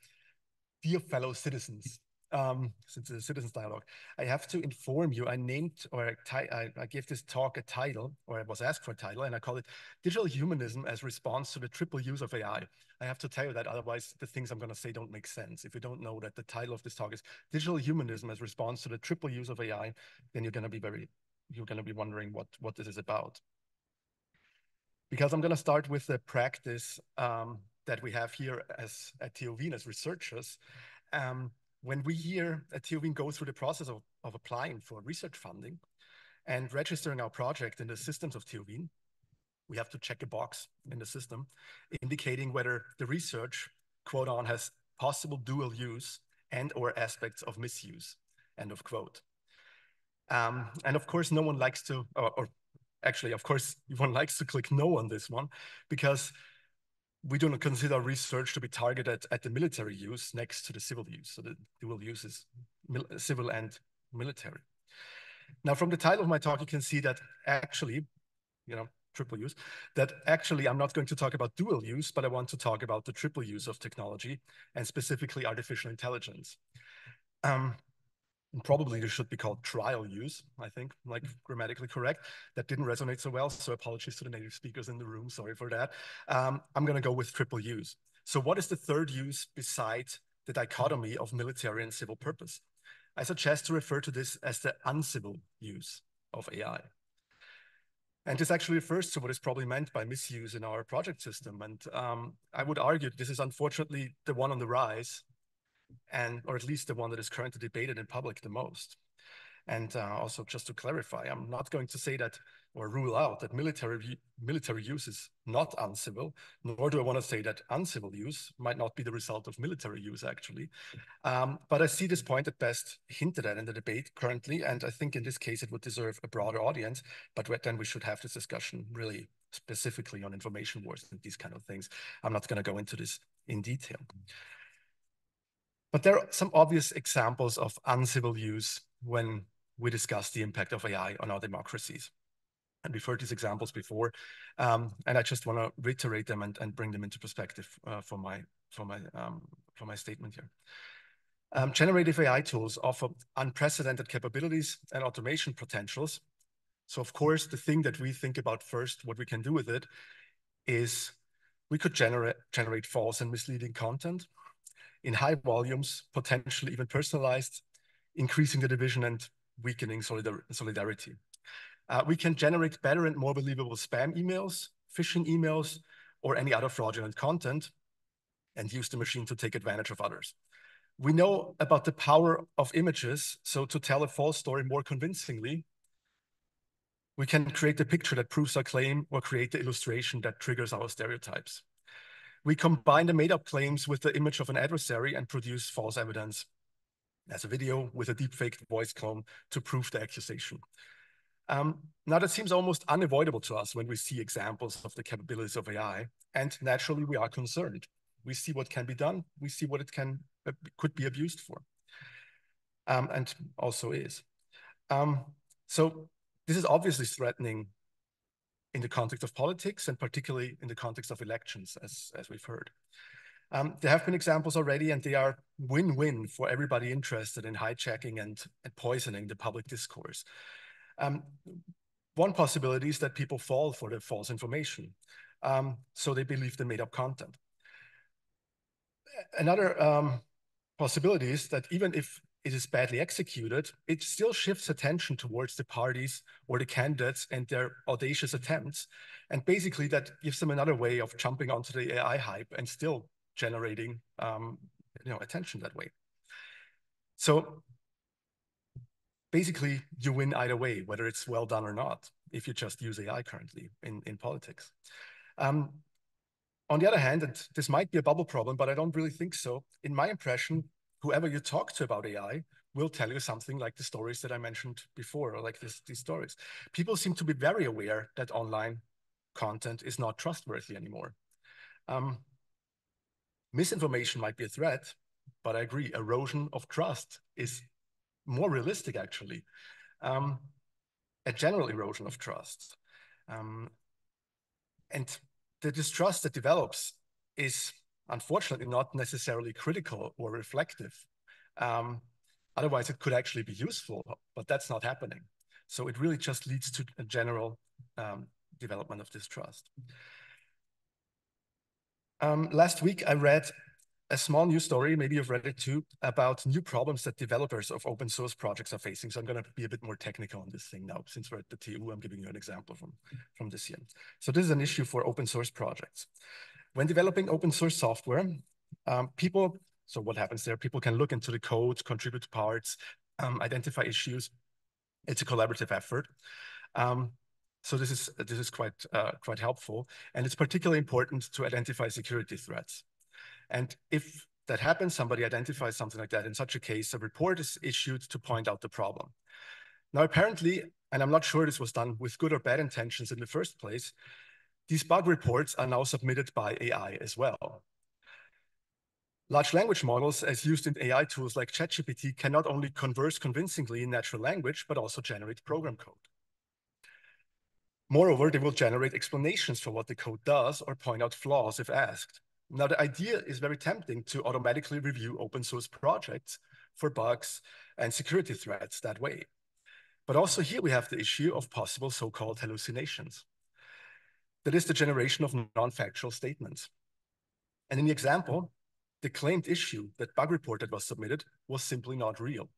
dear fellow citizens. Since it's a citizens dialogue, I have to inform you, I gave this talk a title, or I was asked for a title, and I called it Digital Humanism as Response to the Triple Use of AI. I have to tell you that, otherwise the things I'm going to say don't make sense. If you don't know that the title of this talk is Digital Humanism as Response to the Triple Use of AI, then you're going to be wondering what this is about. Because I'm going to start with the practice that we have here at TU Wien as researchers. When we here at TU Wien go through the process of applying for research funding and registering our project in the systems of TU Wien, we have to check a box in the system indicating whether the research, quote, on has possible dual use and or aspects of misuse, end of quote. And of course, no one likes to, or actually, of course, one likes to click no on this one, because we do not consider research to be targeted at the military use next to the civil use. So the dual use is civil and military. Now, from the title of my talk, you can see that actually, you know, triple use, that actually I'm not going to talk about dual use, but I want to talk about the triple use of technology and specifically artificial intelligence. And probably this should be called trial use, I think, like grammatically correct. That didn't resonate so well, so apologies to the native speakers in the room, sorry for that. I'm gonna go with triple use. So what is the third use besides the dichotomy of military and civil purpose? I suggest to refer to this as the uncivil use of AI. And this actually refers to what is probably meant by misuse in our project system. And I would argue this is unfortunately the one on the rise, and or at least the one that is currently debated in public the most. And also, just to clarify, I'm not going to say that or rule out that military use is not uncivil, nor do I want to say that uncivil use might not be the result of military use, actually. But I see this point at best hinted at in the debate currently, and I think in this case it would deserve a broader audience, but then we should have this discussion really specifically on information wars and these kind of things. I'm not going to go into this in detail. But there are some obvious examples of uncivil use when we discuss the impact of AI on our democracies. And we've heard these examples before, and I just want to reiterate them and bring them into perspective for my statement here. Generative AI tools offer unprecedented capabilities and automation potentials. So of course, the thing that we think about first, what we can do with it, is we could generate false and misleading content in high volumes, potentially even personalized, increasing the division and weakening solidarity. We can generate better and more believable spam emails, phishing emails, or any other fraudulent content, and use the machine to take advantage of others. We know about the power of images, so to tell a false story more convincingly, we can create a picture that proves our claim or create the illustration that triggers our stereotypes. We combine the made-up claims with the image of an adversary and produce false evidence as a video with a deepfaked voice clone to prove the accusation. Now that seems almost unavoidable to us when we see examples of the capabilities of AI, and naturally we are concerned. We see what can be done, we see what it could be abused for, and also is. So this is obviously threatening in the context of politics and particularly in the context of elections, as we've heard. There have been examples already, and they are win-win for everybody interested in hijacking and poisoning the public discourse. One possibility is that people fall for the false information. So they believe the made-up content. Another possibility is that even if it is badly executed, it still shifts attention towards the parties or the candidates and their audacious attempts. And basically that gives them another way of jumping onto the AI hype and still generating attention that way. So basically you win either way, whether it's well done or not, if you just use AI currently in politics. On the other hand, and this might be a bubble problem, but I don't really think so. In my impression, whoever you talk to about AI will tell you something like the stories that I mentioned before, or like these stories. People seem to be very aware that online content is not trustworthy anymore. Misinformation might be a threat, but I agree, erosion of trust is more realistic, actually. A general erosion of trust. And the distrust that develops is unfortunately not necessarily critical or reflective. Otherwise, it could actually be useful, but that's not happening. So it really just leads to a general development of distrust. Last week, I read a small news story, maybe you've read it too, about new problems that developers of open source projects are facing. So I'm going to be a bit more technical on this thing now. Since we're at the TU, I'm giving you an example from this year. So this is an issue for open source projects. When developing open source software, so what happens there? People can look into the code, contribute parts, identify issues. It's a collaborative effort. So this is quite helpful. And it's particularly important to identify security threats. And if that happens, somebody identifies something like that. In such a case, a report is issued to point out the problem. Now, apparently, and I'm not sure this was done with good or bad intentions in the first place, these bug reports are now submitted by AI as well. Large language models, as used in AI tools like ChatGPT, can not only converse convincingly in natural language, but also generate program code. Moreover, they will generate explanations for what the code does or point out flaws if asked. Now, the idea is very tempting to automatically review open source projects for bugs and security threats that way. But also here we have the issue of possible so-called hallucinations. That is the generation of non-factual statements. And in the example, the claimed issue, that bug report that was submitted, was simply not real.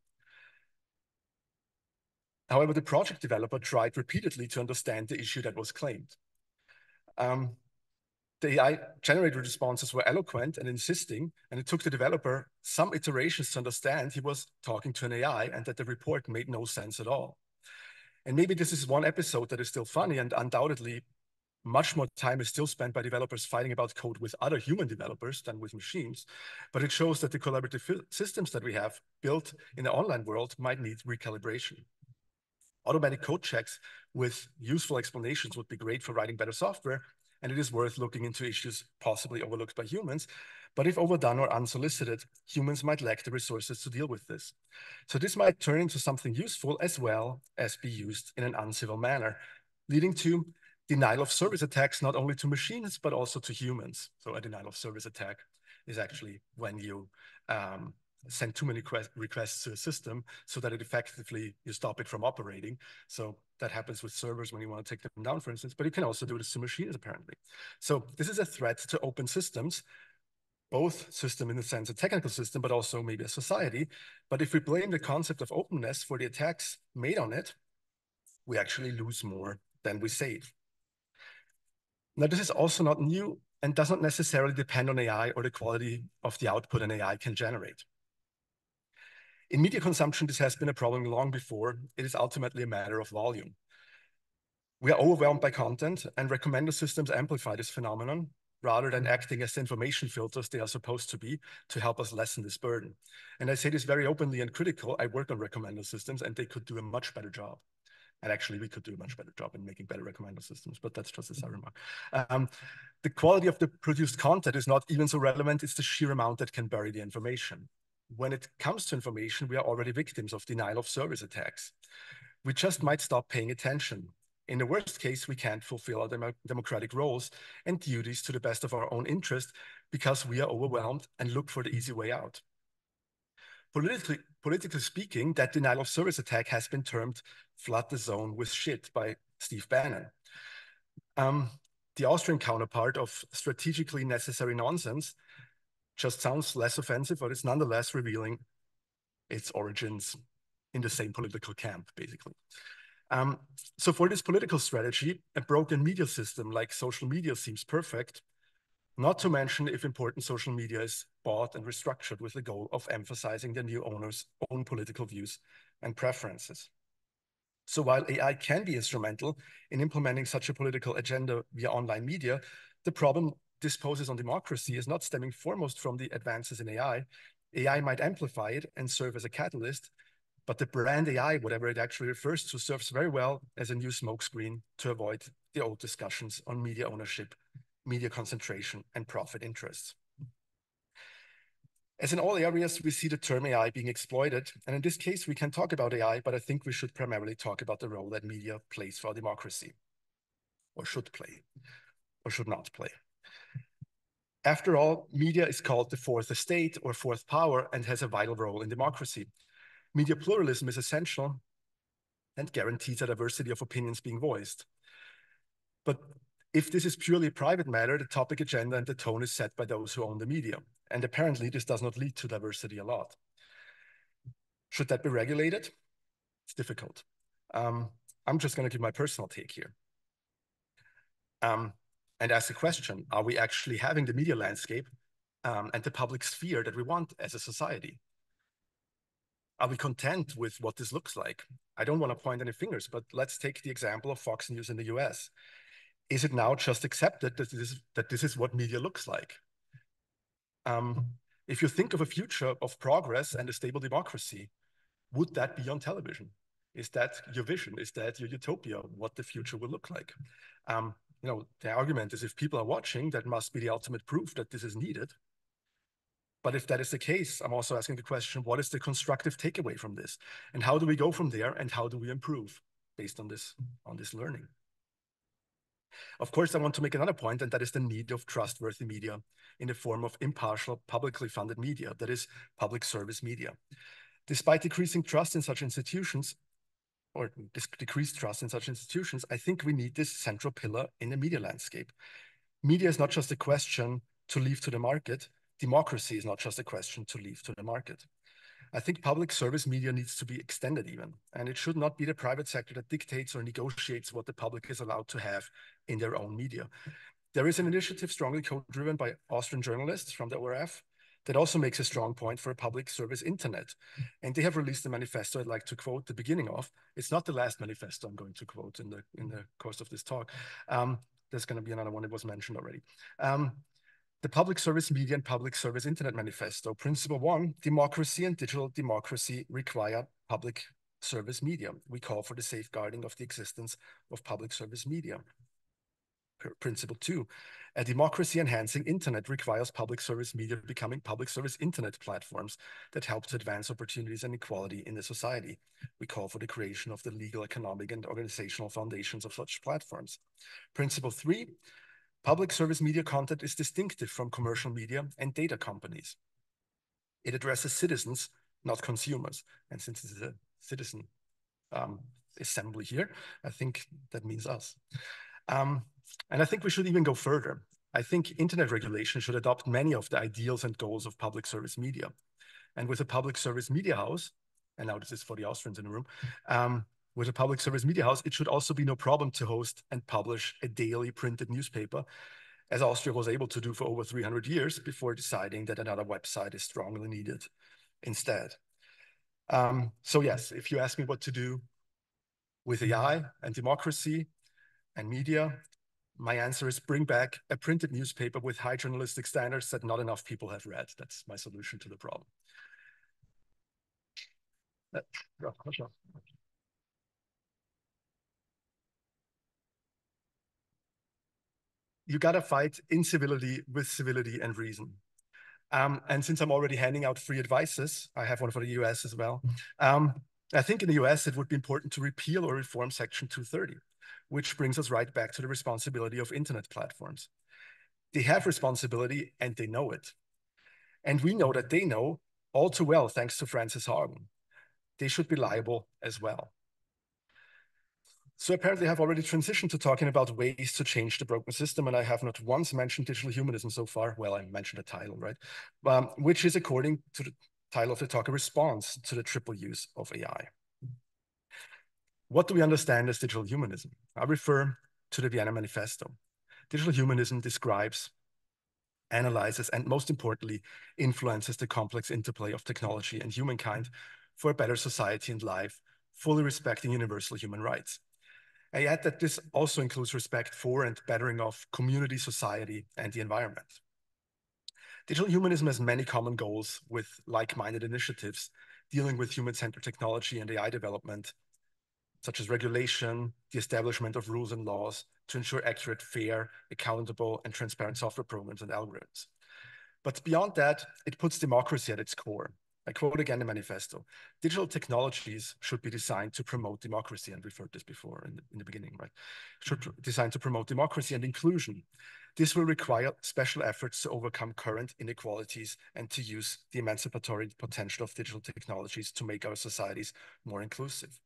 However, the project developer tried repeatedly to understand the issue that was claimed. The AI-generated responses were eloquent and insisting, and it took the developer some iterations to understand he was talking to an AI and that the report made no sense at all. And maybe this is one episode that is still funny, and undoubtedly much more time is still spent by developers fighting about code with other human developers than with machines, but it shows that the collaborative systems that we have built in the online world might need recalibration. Automatic code checks with useful explanations would be great for writing better software, and it is worth looking into issues possibly overlooked by humans, but if overdone or unsolicited, humans might lack the resources to deal with this. So this might turn into something useful as well as be used in an uncivil manner, leading to denial of service attacks, not only to machines, but also to humans. So a denial of service attack is actually when you send too many requests to a system so that it effectively, you stop it from operating. So that happens with servers when you want to take them down, for instance, but you can also do this to machines apparently. So this is a threat to open systems, both system in the sense of technical system, but also maybe a society. But if we blame the concept of openness for the attacks made on it, we actually lose more than we save. Now, this is also not new and does not necessarily depend on AI or the quality of the output an AI can generate. In media consumption, this has been a problem long before. It is ultimately a matter of volume. We are overwhelmed by content, and recommender systems amplify this phenomenon rather than acting as the information filters they are supposed to be to help us lessen this burden. And I say this very openly and critical. I work on recommender systems, and they could do a much better job. And actually, we could do a much better job in making better recommender systems, but that's just a side remark. The quality of the produced content is not even so relevant. It's the sheer amount that can bury the information. When it comes to information, we are already victims of denial of service attacks. We just might stop paying attention. In the worst case, we can't fulfill our democratic roles and duties to the best of our own interest because we are overwhelmed and look for the easy way out. Politically speaking, that denial of service attack has been termed flood the zone with shit by Steve Bannon. The Austrian counterpart of strategically necessary nonsense just sounds less offensive, but it's nonetheless revealing its origins in the same political camp, basically. So for this political strategy, a broken media system like social media seems perfect, not to mention if important social media is bought and restructured with the goal of emphasizing the new owner's own political views and preferences. So while AI can be instrumental in implementing such a political agenda via online media, the problem this poses on democracy is not stemming foremost from the advances in AI. AI might amplify it and serve as a catalyst, but the brand AI, whatever it actually refers to, serves very well as a new smokescreen to avoid the old discussions on media ownership, media concentration, and profit interests. As in all areas, we see the term AI being exploited, and in this case, we can talk about AI, but I think we should primarily talk about the role that media plays for our democracy, or should play, or should not play. After all, media is called the fourth estate or fourth power and has a vital role in democracy. Media pluralism is essential and guarantees a diversity of opinions being voiced. But if this is purely a private matter, the topic agenda and the tone is set by those who own the media. And apparently this does not lead to diversity a lot. Should that be regulated? It's difficult. I'm just going to give my personal take here. And ask the question, are we actually having the media landscape and the public sphere that we want as a society? Are we content with what this looks like? I don't want to point any fingers, but let's take the example of Fox News in the US. Is it now just accepted that this is what media looks like? If you think of a future of progress and a stable democracy, would that be on television? Is that your vision? Is that your utopia, what the future will look like? You know, the argument is if people are watching, that must be the ultimate proof that this is needed. But if that is the case, I'm also asking the question, what is the constructive takeaway from this? And how do we go from there? And how do we improve based on this learning? Of course, I want to make another point, and that is the need of trustworthy media in the form of impartial, publicly funded media, that is public service media. Despite decreasing trust in such institutions, or decreased trust in such institutions, I think we need this central pillar in the media landscape. Media is not just a question to leave to the market. Democracy is not just a question to leave to the market. I think public service media needs to be extended even, and it should not be the private sector that dictates or negotiates what the public is allowed to have in their own media. There is an initiative strongly co-driven by Austrian journalists from the ORF that also makes a strong point for a public service internet. And they have released a manifesto I'd like to quote the beginning of. It's not the last manifesto I'm going to quote in the course of this talk. There's going to be another one that was mentioned already. The Public Service Media and Public Service Internet Manifesto. Principle 1, democracy and digital democracy require public service media. We call for the safeguarding of the existence of public service media. Principle 2, a democracy-enhancing internet requires public service media becoming public service internet platforms that help to advance opportunities and equality in the society. We call for the creation of the legal, economic, and organizational foundations of such platforms. Principle 3, public service media content is distinctive from commercial media and data companies. It addresses citizens, not consumers. And since this is a citizen assembly here, I think that means us. And I think we should even go further. I think internet regulation should adopt many of the ideals and goals of public service media. And with a public service media house, and now this is for the Austrians in the room, with a public service media house, it should also be no problem to host and publish a daily printed newspaper, as Austria was able to do for over 300 years before deciding that another website is strongly needed instead. So yes, if you ask me what to do with AI and democracy and media, my answer is bring back a printed newspaper with high journalistic standards that not enough people have read. That's my solution to the problem. You gotta fight incivility with civility and reason. And since I'm already handing out free advices, I have one for the US as well. I think in the US, it would be important to repeal or reform Section 230, which brings us right back to the responsibility of internet platforms. They have responsibility and they know it. And we know that they know all too well, thanks to Frances Haugen. They should be liable as well. So apparently I've already transitioned to talking about ways to change the broken system, and I have not once mentioned digital humanism so far. Well, I mentioned the title, right? Which is, according to the title of the talk, a response to the triple use of AI. What do we understand as digital humanism? I refer to the Vienna Manifesto. Digital humanism describes, analyzes, and most importantly, influences the complex interplay of technology and humankind for a better society and life, fully respecting universal human rights. I add that this also includes respect for and bettering of community, society, and the environment. Digital humanism has many common goals with like-minded initiatives dealing with human-centered technology and AI development, such as regulation, the establishment of rules and laws to ensure accurate, fair, accountable, and transparent software programs and algorithms. But beyond that, it puts democracy at its core. I quote again the manifesto, digital technologies should be designed to promote democracy, and we've heard this before in the beginning, right? Should be designed to promote democracy and inclusion. This will require special efforts to overcome current inequalities and to use the emancipatory potential of digital technologies to make our societies more inclusive.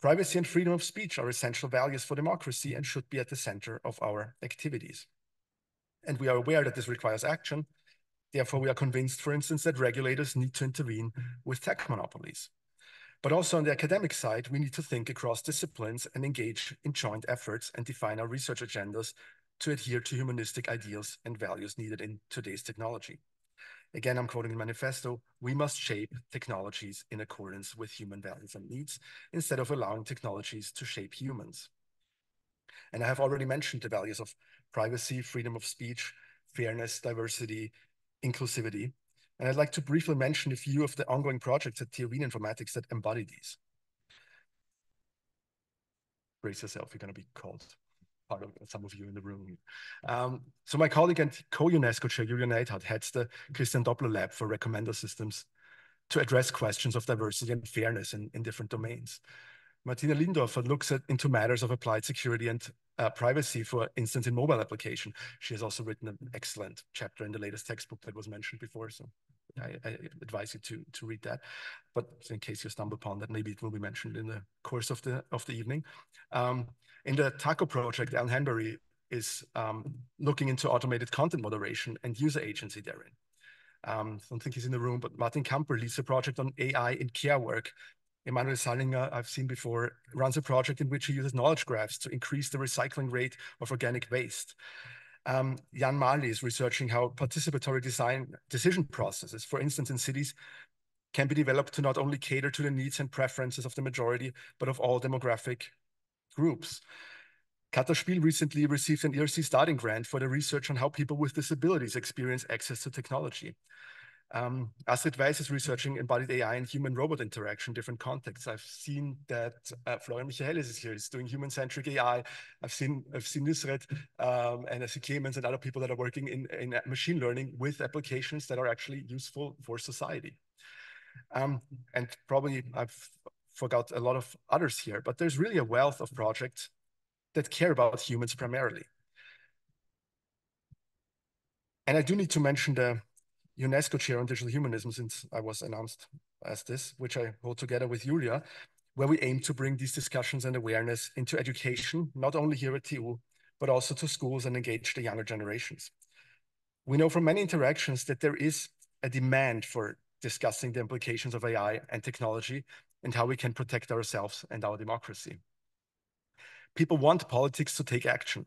Privacy and freedom of speech are essential values for democracy and should be at the center of our activities. And we are aware that this requires action. Therefore, we are convinced, for instance, that regulators need to intervene with tech monopolies. But also on the academic side, we need to think across disciplines and engage in joint efforts and define our research agendas to adhere to humanistic ideals and values needed in today's technology. Again, I'm quoting the manifesto, we must shape technologies in accordance with human values and needs instead of allowing technologies to shape humans. And I have already mentioned the values of privacy, freedom of speech, fairness, diversity, inclusivity, and I'd like to briefly mention a few of the ongoing projects at TU Wien Informatics that embody these. Brace yourself, you're going to be called part of some of you in the room. So my colleague and co-UNESCO chair Julian Neidhardt heads the Christian Doppler Lab for Recommender Systems to address questions of diversity and fairness in different domains. Martina Lindorfer looks into matters of applied security and privacy, for instance, in mobile application. She has also written an excellent chapter in the latest textbook that was mentioned before, so I advise you to read that. But in case you stumble upon that, maybe it will be mentioned in the course of the evening. In the TACO project, Alan Hanbury is looking into automated content moderation and user agency therein. I don't think he's in the room, but Martin Kamper leads a project on AI in care work. Emanuel Salinger, I've seen before, runs a project in which he uses knowledge graphs to increase the recycling rate of organic waste. Jan Mali is researching how participatory decision processes, for instance, in cities, can be developed to not only cater to the needs and preferences of the majority, but of all demographic groups. Katha Spiel recently received an ERC starting grant for the research on how people with disabilities experience access to technology. Astrid Weiss is researching embodied AI and human-robot interaction in different contexts. I've seen that Florian Michaelis is here. He's doing human-centric AI. I've seen Nusret and I see Clemens and other people that are working in machine learning with applications that are actually useful for society. And probably I've forgot a lot of others here, but there's really a wealth of projects that care about humans primarily. And I do need to mention the UNESCO chair on digital humanism, since I was announced as this, which I hold together with Julia, where we aim to bring these discussions and awareness into education, not only here at TU, but also to schools and engage the younger generations. We know from many interactions that there is a demand for discussing the implications of AI and technology and how we can protect ourselves and our democracy. People want politics to take action.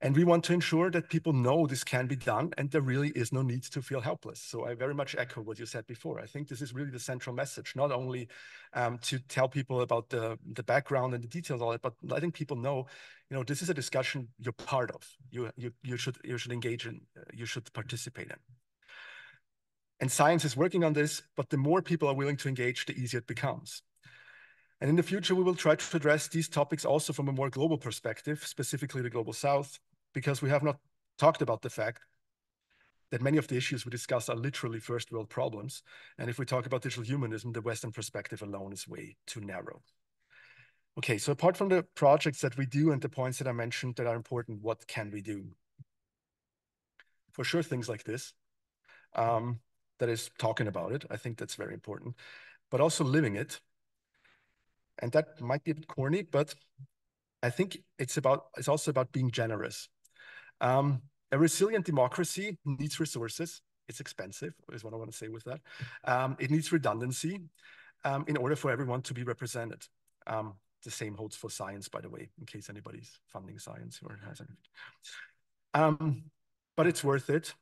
And we want to ensure that people know this can be done and there really is no need to feel helpless. So I very much echo what you said before. I think this is really the central message, not only to tell people about the background and the details of it, but letting people know, you know, this is a discussion you're part of. You should engage in, you should participate in. And science is working on this, but the more people are willing to engage, the easier it becomes. And in the future, we will try to address these topics also from a more global perspective, specifically the Global South, because we have not talked about the fact that many of the issues we discuss are literally first world problems. And if we talk about digital humanism, the Western perspective alone is way too narrow. Okay, so apart from the projects that we do and the points that I mentioned that are important, what can we do? For sure, things like this, that is talking about it. I think that's very important, but also living it. And that might be a bit corny, but I think it's also about being generous. A resilient democracy needs resources. It's expensive, is what I want to say with that. It needs redundancy in order for everyone to be represented. The same holds for science, by the way, in case anybody's funding science or has anything. But it's worth it.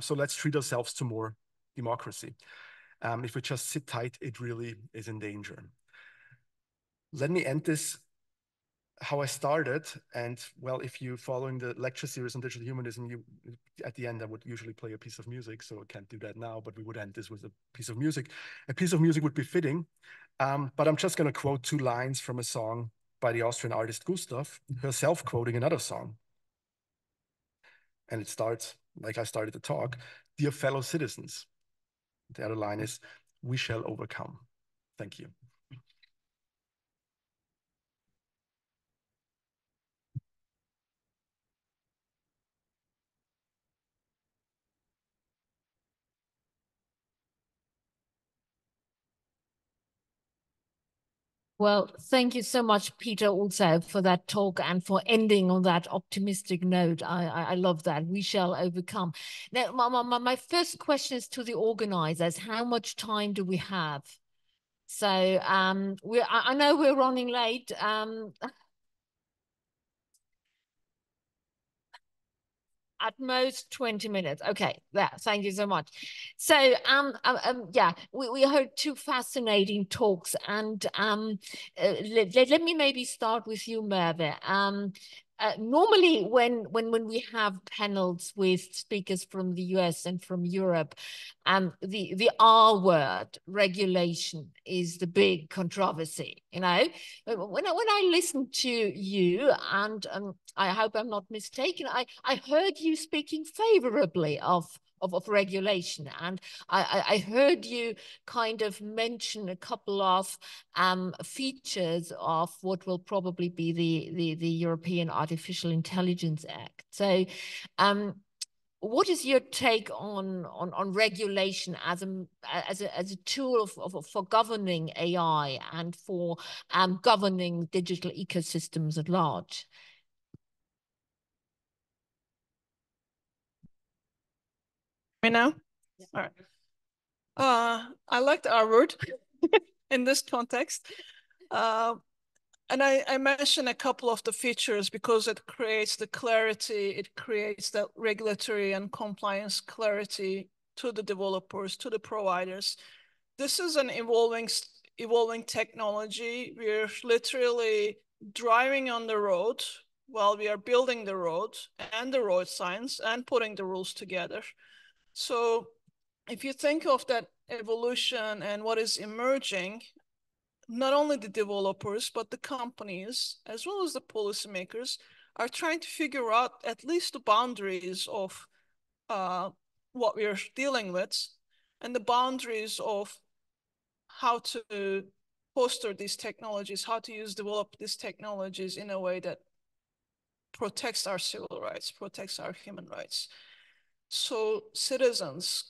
So let's treat ourselves to more democracy. If we just sit tight, it really is in danger. Let me end this how I started. And well, if you're following the lecture series on digital humanism, at the end, I would usually play a piece of music. So I can't do that now, but we would end this with a piece of music. A piece of music would be fitting. But I'm just going to quote two lines from a song by the Austrian artist Gustav, herself quoting another song. And it starts, like I started the talk, "Dear fellow citizens." The other line is, "We shall overcome." Thank you. Well, thank you so much, Peter, also for that talk and for ending on that optimistic note. I love that. We shall overcome. Now, my first question is to the organizers. How much time do we have? So I know we're running late. At most 20 minutes. Okay, yeah, thank you so much. So, yeah, we heard two fascinating talks, and let me maybe start with you, Merve. Normally, when we have panels with speakers from the US and from Europe, the R word, regulation, is the big controversy. You know, when I listened to you, and I hope I'm not mistaken, I heard you speaking favorably of regulation, and I heard you kind of mention a couple of features of what will probably be the European Artificial Intelligence Act. So what is your take on regulation as a tool for governing AI and for governing digital ecosystems at large? Me now? Yeah. All right. I liked our word in this context. And I mentioned a couple of the features because it creates the clarity, it creates that regulatory and compliance clarity to the developers, to the providers. This is an evolving technology. We're literally driving on the road while we are building the road and the road signs and putting the rules together. So if you think of that evolution and what is emerging, not only the developers, but the companies, as well as the policymakers, are trying to figure out at least the boundaries of what we're dealing with and the boundaries of how to foster these technologies, how to develop these technologies in a way that protects our civil rights, protects our human rights. So citizens,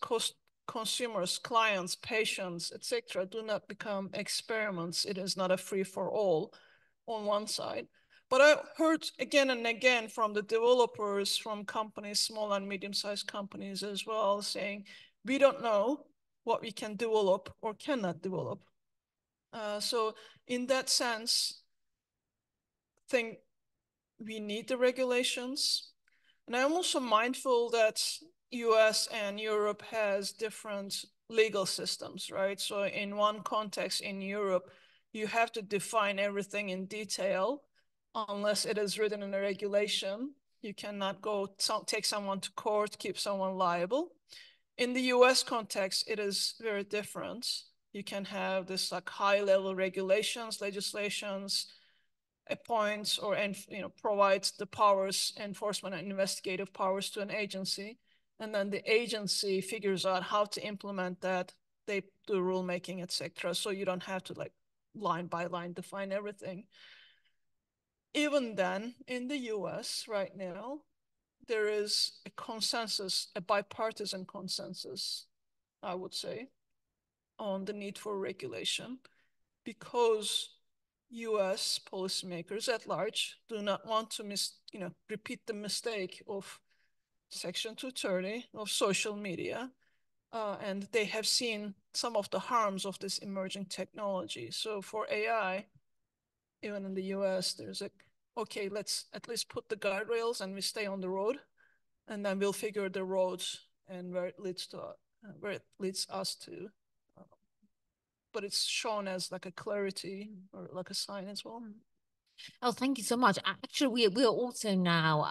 consumers, clients, patients, etc., do not become experiments. It is not a free-for-all on one side. But I heard again and again from the developers, from companies, small and medium-sized companies as well, saying, we don't know what we can develop or cannot develop. So in that sense, I think we need the regulations. And I'm also mindful that US and Europe has different legal systems, right? So in one context in Europe, you have to define everything in detail unless it is written in a regulation. You cannot go take someone to court, keep someone liable. In the US context, it is very different. You can have this like high-level regulations, legislations, appoints or provides the powers, enforcement and investigative powers to an agency. And then the agency figures out how to implement that. They do rulemaking, etc. So you don't have to like line by line define everything. Even then, in the US right now, there is a consensus, a bipartisan consensus, I would say, on the need for regulation, because US policymakers at large do not want to repeat the mistake of Section 230 of social media. And they have seen some of the harms of this emerging technology. So for AI, even in the US, there's okay, let's at least put the guardrails and we stay on the road, and then we'll figure the roads and where it leads to, where it leads us to. But it's shown as like a clarity or like a sign as well. Oh, thank you so much. Actually, we are also now,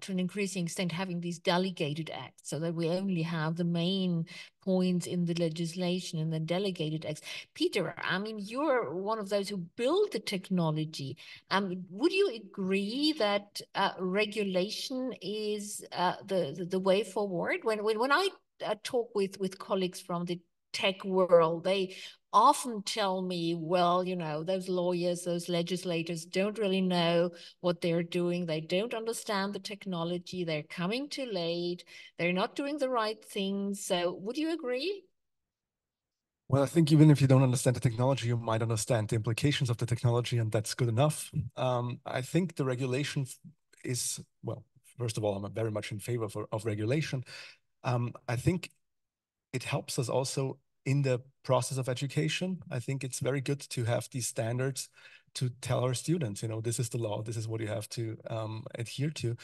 to an increasing extent, having these delegated acts, so that we only have the main points in the legislation and then delegated acts. Peter, I mean, you're one of those who build the technology. Would you agree that regulation is the way forward? When I talk with colleagues from the tech world, they often tell me, well, you know, those lawyers, those legislators don't really know what they're doing. They don't understand the technology. They're coming too late. They're not doing the right things. So would you agree? Well, I think even if you don't understand the technology, you might understand the implications of the technology, and that's good enough. I think the regulation is, well, first of all, I'm very much in favor of regulation. I think it helps us also in the process of education. I think it's very good to have these standards to tell our students, you know, this is the law, this is what you have to adhere to.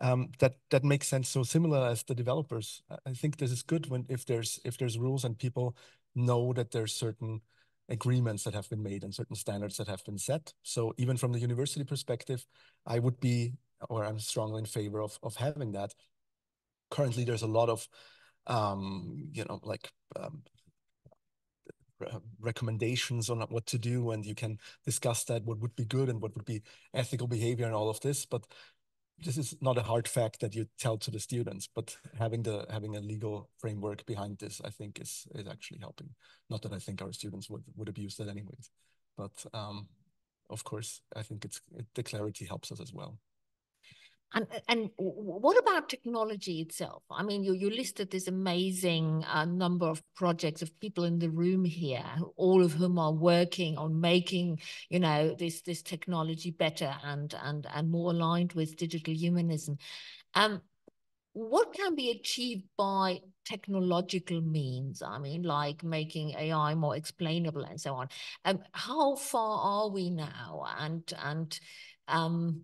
That makes sense. So similar as the developers, I think this is good when if there's rules and people know that there's certain agreements that have been made and certain standards that have been set. So even from the university perspective, I would be, or I'm strongly in favor of having that. Currently, there's a lot of recommendations on what to do, and you can discuss that, what would be good and what would be ethical behavior and all of this. But this is not a hard fact that you tell to the students, but having a legal framework behind this, I think is actually helping. Not that I think our students would abuse that anyways, but of course, I think the clarity helps us as well. And what about technology itself? I mean, you listed this amazing number of projects of people in the room here, all of whom are working on making, you know, this technology better and more aligned with digital humanism. What can be achieved by technological means? I mean, like making AI more explainable and so on. How far are we now?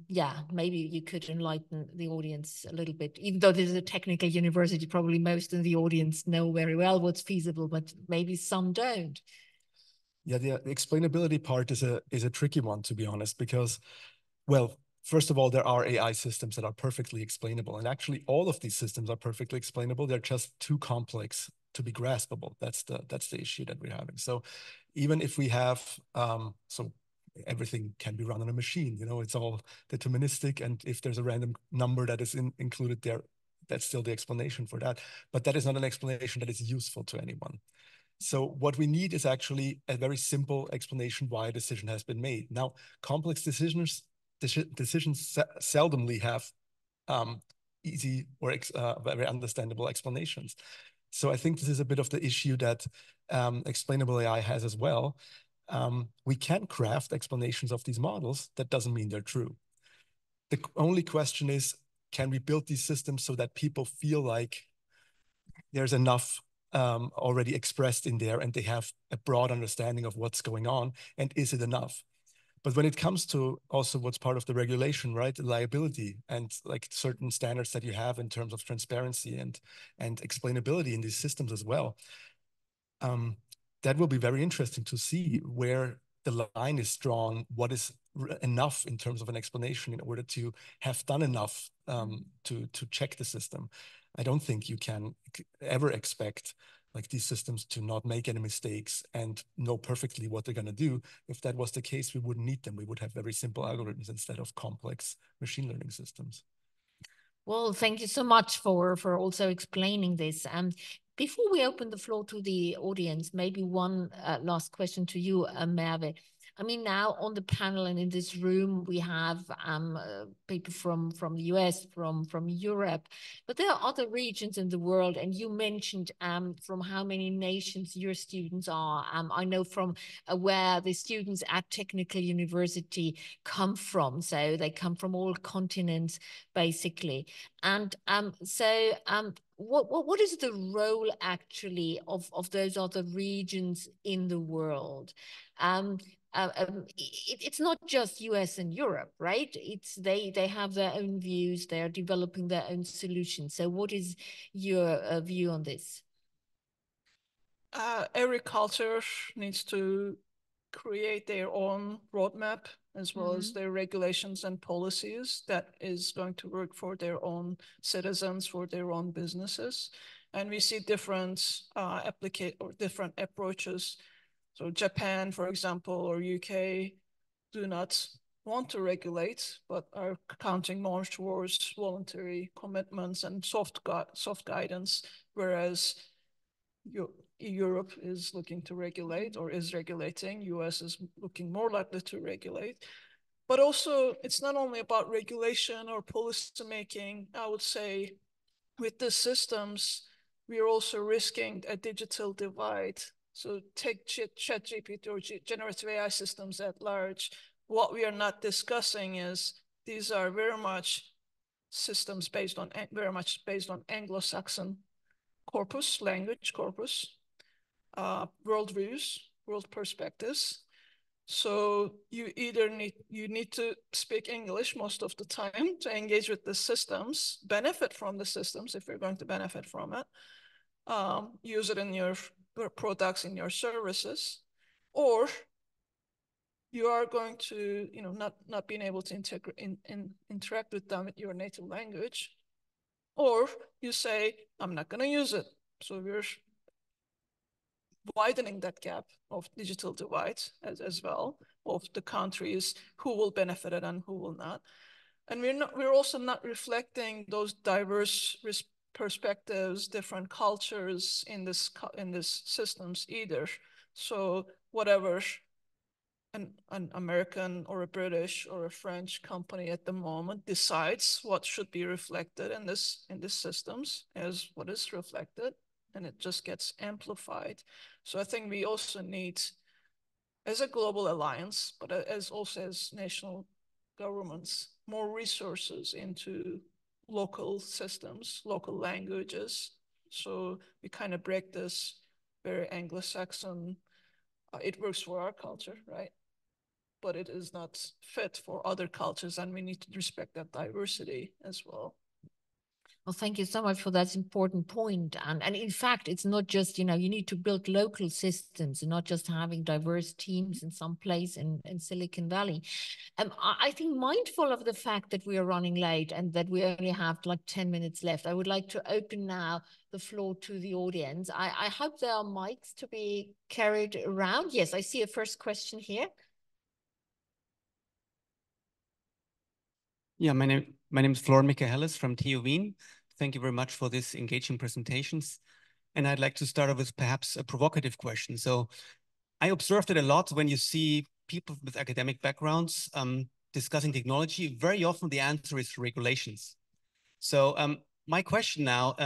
Yeah, maybe you could enlighten the audience a little bit, even though this is a technical university, probably most in the audience know very well what's feasible, but maybe some don't. Yeah, the explainability part is a tricky one, to be honest, because, well, first of all, there are AI systems that are perfectly explainable, and actually all of these systems are perfectly explainable. They're just too complex to be graspable. That's the issue that we're having. So even if we have, everything can be run on a machine, you know, it's all deterministic. And if there's a random number that is included there, that's still the explanation for that. But that is not an explanation that is useful to anyone. So what we need is actually a very simple explanation why a decision has been made. Now, complex decisions seldomly have easy or very understandable explanations. So I think this is a bit of the issue that explainable AI has as well. We can craft explanations of these models. That doesn't mean they're true. The only question is, can we build these systems so that people feel like there's enough already expressed in there and they have a broad understanding of what's going on, and is it enough? But when it comes to also what's part of the regulation, right, liability and like certain standards that you have in terms of transparency and explainability in these systems as well, that will be very interesting to see where the line is drawn, what is enough in terms of an explanation in order to have done enough to check the system. I don't think you can ever expect like these systems to not make any mistakes and know perfectly what they're going to do. If that was the case, we wouldn't need them. We would have very simple algorithms instead of complex machine learning systems. Well, thank you so much for also explaining this. Before we open the floor to the audience, maybe one last question to you, Merve. I mean, now on the panel and in this room, we have people from the US, from Europe, but there are other regions in the world. And you mentioned from how many nations your students are. I know from where the students at Technical University come from. So they come from all continents, basically. And what is the role actually of those other regions in the world? It's not just US and Europe, right? It's they have their own views, they are developing their own solutions. So what is your view on this? Every culture needs to create their own roadmap as well as their regulations and policies that is going to work for their own citizens, for their own businesses. And we see different different approaches. So Japan, for example, or UK do not want to regulate, but are counting more towards voluntary commitments and soft guidance, whereas Europe is looking to regulate or is regulating. US is looking more likely to regulate. But also, it's not only about regulation or policy making. I would say with the systems, we are also risking a digital divide. So take ChatGPT or generative AI systems at large. What we are not discussing is these are very much systems based on Anglo-Saxon corpus, language corpus, world views, world perspectives. So you either need to speak English most of the time to engage with the systems, benefit from the systems if you're going to benefit from it, use it in your products, in your services, or you are going to, you know, not being able to interact with them in your native language, or you say, I'm not going to use it. So we're widening that gap of digital divide as well, of the countries who will benefit it and who will not. And we're also not reflecting those diverse perspectives, different cultures in this systems either. So whatever an American or a British or a French company at the moment decides what should be reflected in these systems is what is reflected, and it just gets amplified. So I think we also need, as a global alliance, but as also as national governments, more resources into local systems, local languages. So we kind of break this very Anglo-Saxon, it works for our culture, right? But it is not fit for other cultures, and we need to respect that diversity as well. Well, thank you so much for that important point. And in fact, it's not just, you know, you need to build local systems and not just having diverse teams in some place in Silicon Valley. I think mindful of the fact that we are running late and that we only have like 10 minutes left, I would like to open now the floor to the audience. I hope there are mics to be carried around. Yes, I see a first question here. Yeah, my name is Florian Michaelis from TU Wien. Thank you very much for this engaging presentations. And I'd like to start off with perhaps a provocative question. So I observed it a lot when you see people with academic backgrounds discussing technology, very often the answer is regulations. So my question now,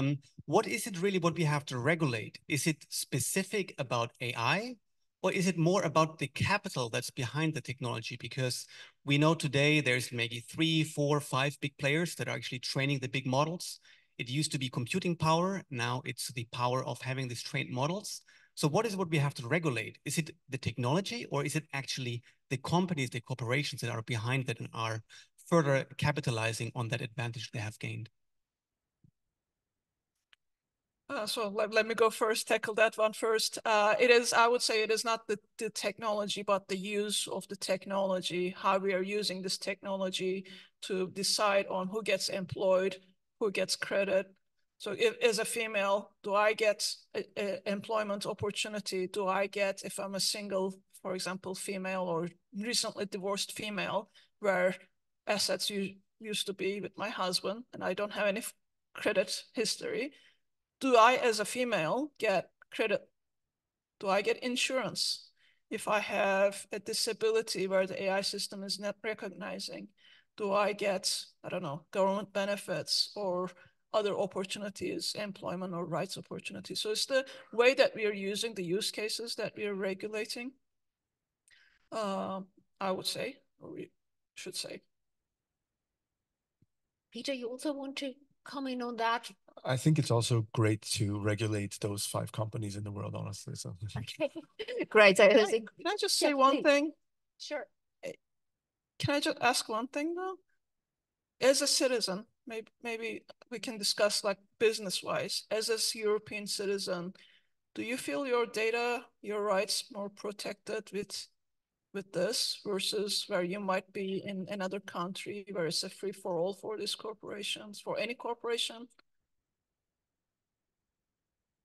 what is it really what we have to regulate? Is it specific about AI? Or is it more about the capital that's behind the technology? Because we know today there's maybe 3, 4, 5 big players that are actually training the big models. It used to be computing power. Now it's the power of having these trained models. So what is what we have to regulate? Is it the technology, or is it actually the companies, the corporations that are behind that and are further capitalizing on that advantage they have gained? So let me go first, tackle that one first. It is, I would say, it is not the technology, but the use of the technology, how we are using this technology to decide on who gets employed, who gets credit. So if, as a female, do I get an employment opportunity? Do I get, if I'm a single, for example, female or recently divorced female, where assets used to be with my husband, and I don't have any credit history, do I, as a female, get credit? Do I get insurance if I have a disability where the AI system is not recognizing? Do I get, I don't know, government benefits or other opportunities, employment or rights opportunities? So it's the way that we are using the use cases that we are regulating, I would say, or we should say. Peter, you also want to comment on that? I think it's also great to regulate those 5 companies in the world, honestly. So. Okay, great. Can I just say one thing? Sure. Can I just ask one thing though? As a citizen, maybe we can discuss like business-wise, as a European citizen, do you feel your data, your rights more protected with this versus where you might be in another country where it's a free-for-all for these corporations, for any corporation?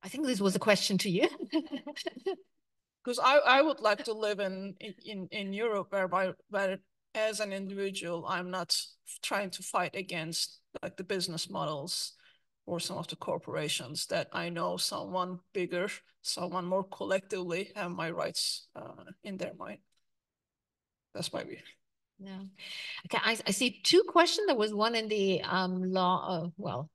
I think this was a question to you. Because I would like to live in Europe where as an individual, I'm not trying to fight against like the business models or some of the corporations that I know someone bigger, someone more collectively have my rights in their mind. That's my view. No. Okay, I see 2 questions. There was one in the law, well,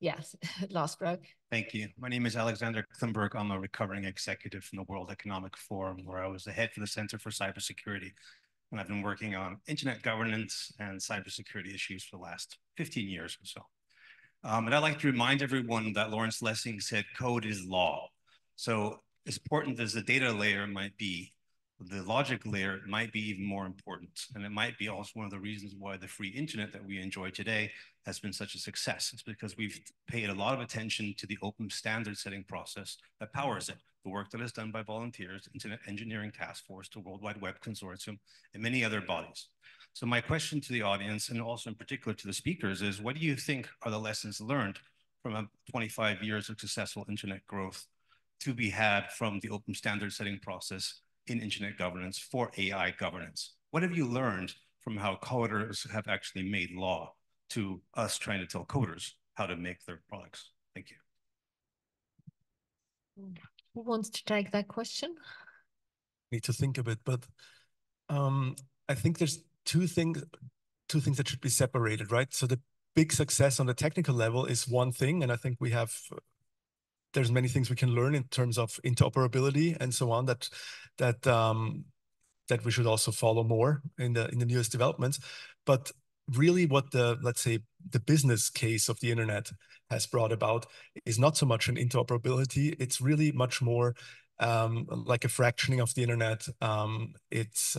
yes, last row. Thank you. My name is Alexander Klimberg. I'm a recovering executive from the World Economic Forum, where I was the head for the Center for Cybersecurity. And I've been working on internet governance and cybersecurity issues for the last 15 years or so. And I'd like to remind everyone that Lawrence Lessig said, code is law. So as important as the data layer might be, the logic layer might be even more important. And it might be also one of the reasons why the free internet that we enjoy today has been such a success. It's because we've paid a lot of attention to the open standard setting process that powers it. The work that is done by volunteers, Internet Engineering Task Force, the World Wide Web Consortium, and many other bodies. So my question to the audience, and also in particular to the speakers, is what do you think are the lessons learned from 25 years of successful internet growth to be had from the open standard setting process in internet governance for AI governance? What have you learned from how coders have actually made law to us trying to tell coders how to make their products? Thank you. Who wants to take that question? Need to think a bit, but I think there's two things that should be separated, right? So the big success on the technical level is one thing, and I think we have, there's many things we can learn in terms of interoperability and so on that we should also follow more in the newest developments. But really what the, let's say, the business case of the internet has brought about is not so much an interoperability. It's really much more like a fractioning of the internet. It's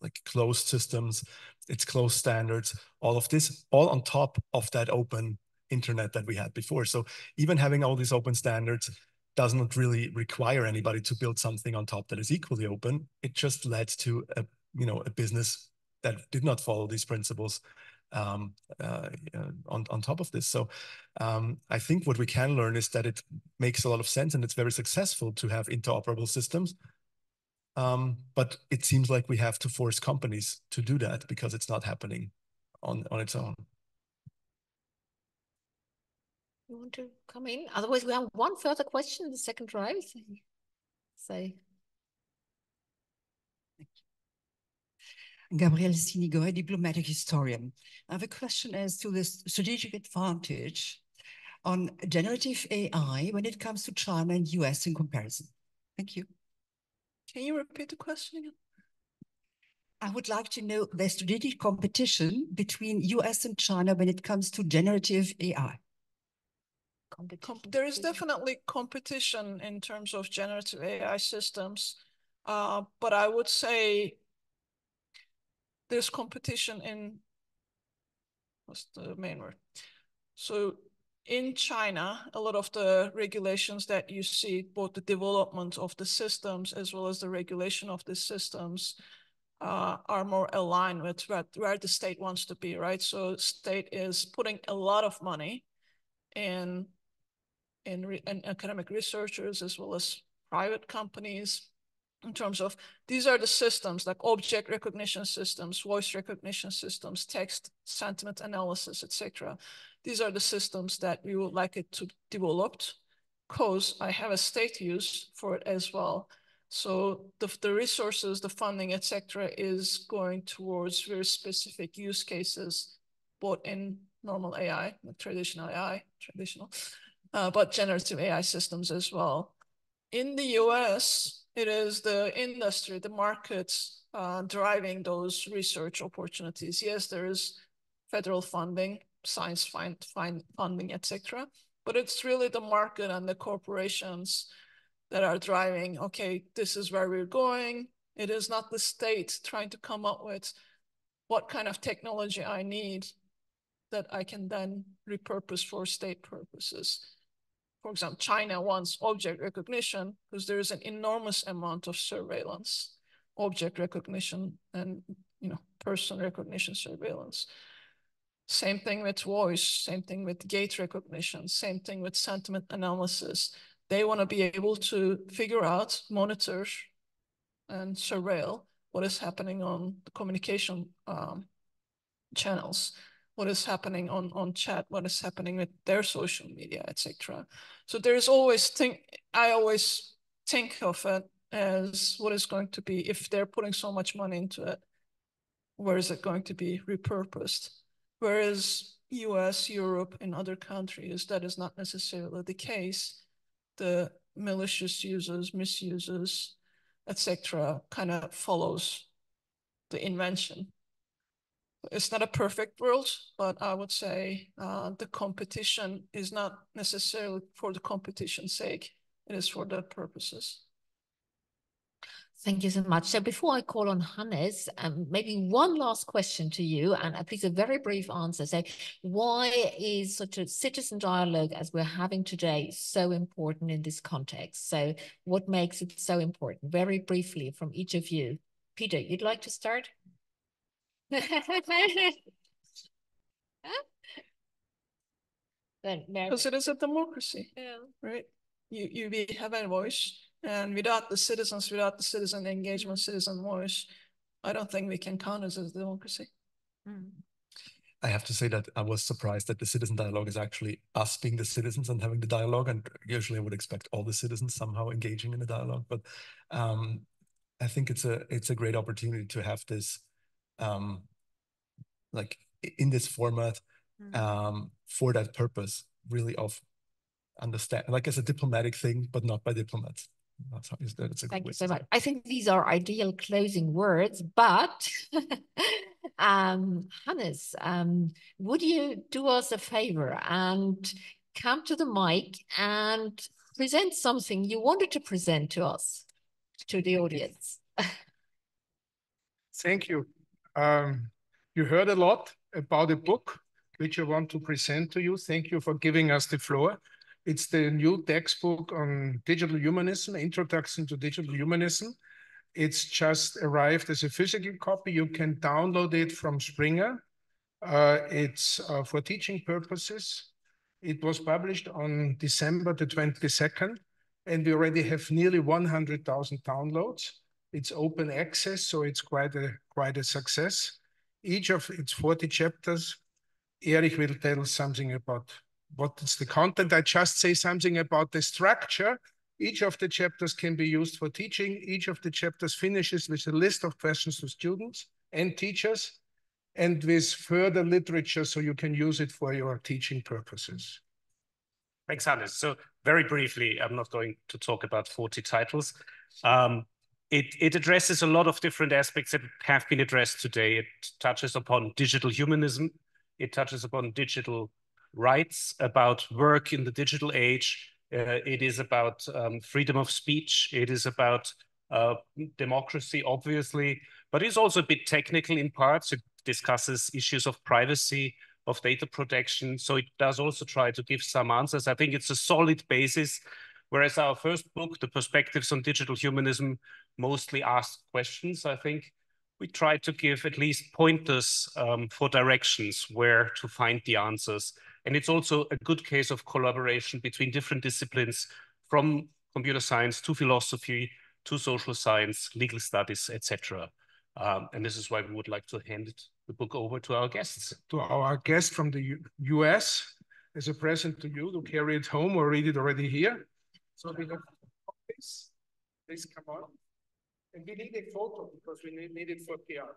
like closed systems, it's closed standards, all of this, all on top of that open internet that we had before. So even having all these open standards does not really require anybody to build something on top that is equally open. It just led to a, you know, a business that did not follow these principles on top of this. So I think what we can learn is that it makes a lot of sense and it's very successful to have interoperable systems. But it seems like we have to force companies to do that because it's not happening on its own. You want to come in? Otherwise, we have one further question in the second row. So. Gabrielle Sinigo, a diplomatic historian. I have a question as to the strategic advantage on generative AI when it comes to China and US in comparison. Thank you. Can you repeat the question again? I would like to know the strategic competition between US and China when it comes to generative AI. There is definitely competition in terms of generative AI systems, but I would say there's competition in, what's the main word? So in China, a lot of the regulations that you see, both the development of the systems as well as the regulation of the systems are more aligned with where the state wants to be, right? So state is putting a lot of money in academic researchers as well as private companies in terms of these are the systems like object recognition systems, voice recognition systems, text, sentiment analysis, etc. These are the systems that we would like it to develop, because I have a state use for it as well. So the resources, the funding, etc., is going towards very specific use cases, both in normal AI, not traditional AI, but generative AI systems as well. In the US, it is the industry, the markets driving those research opportunities. Yes, there is federal funding, science funding, etc., but it's really the market and the corporations that are driving, okay, this is where we're going. It is not the state trying to come up with what kind of technology I need that I can then repurpose for state purposes. For example, China wants object recognition because there is an enormous amount of surveillance, object recognition and, you know, person recognition surveillance. Same thing with voice, same thing with gait recognition, same thing with sentiment analysis. They want to be able to figure out, monitor and surveil what is happening on the communication channels, what is happening on chat, what is happening with their social media, etc. So there is always I always think of it as what is going to be, if they're putting so much money into it, where is it going to be repurposed? Whereas US, Europe, and other countries, that is not necessarily the case. The malicious users, misuses, etc., kind of follows the invention. It's not a perfect world, but I would say the competition is not necessarily for the competition's sake. It is for the purposes. Thank you so much. So before I call on Hannes, maybe one last question to you, and please a very brief answer. So why is such a citizen dialogue as we're having today so important in this context? So what makes it so important? Very briefly from each of you. Peter, you'd like to start? Because it is a democracy, yeah. Right? You have a voice. And without the citizens, without the citizen engagement, citizen voice, I don't think we can count as a democracy. I have to say that I was surprised that the citizen dialogue is actually us being the citizens and having the dialogue. And usually I would expect all the citizens somehow engaging in the dialogue. But I think it's a great opportunity to have this, like in this format, for that purpose, really of understand, like as a diplomatic thing, but not by diplomats. Thank you so much. I think these are ideal closing words, but Hannes, would you do us a favor and come to the mic and present something you wanted to present to us, to the audience? Thank you. You heard a lot about a book which I want to present to you. Thank you for giving us the floor. It's the new textbook on digital humanism, Introduction to Digital Humanism. It's just arrived as a physical copy. You can download it from Springer. It's for teaching purposes. It was published on December the 22nd, and we already have nearly 100,000 downloads. It's open access, so it's quite a success. Each of its 40 chapters, Erich will tell something about what is the content. I just say something about the structure. Each of the chapters can be used for teaching. Each of the chapters finishes with a list of questions to students and teachers and with further literature so you can use it for your teaching purposes. Thanks, Hannes. So very briefly, I'm not going to talk about 40 titles. It addresses a lot of different aspects that have been addressed today. It touches upon digital humanism. It touches upon digital rights, about work in the digital age. It is about freedom of speech. It is about democracy, obviously, but it's also a bit technical in parts. It discusses issues of privacy, of data protection. So it does also try to give some answers. I think it's a solid basis, whereas our first book, The Perspectives on Digital Humanism, mostly asked questions. I think we tried to give at least pointers for directions where to find the answers. And it's also a good case of collaboration between different disciplines, from computer science to philosophy to social science, legal studies, etc. And this is why we would like to hand the book over to our guests. To our guest from the US, as a present to you, to carry it home or read it already here. So we have this, please come on. And we need a photo because we need it for PR.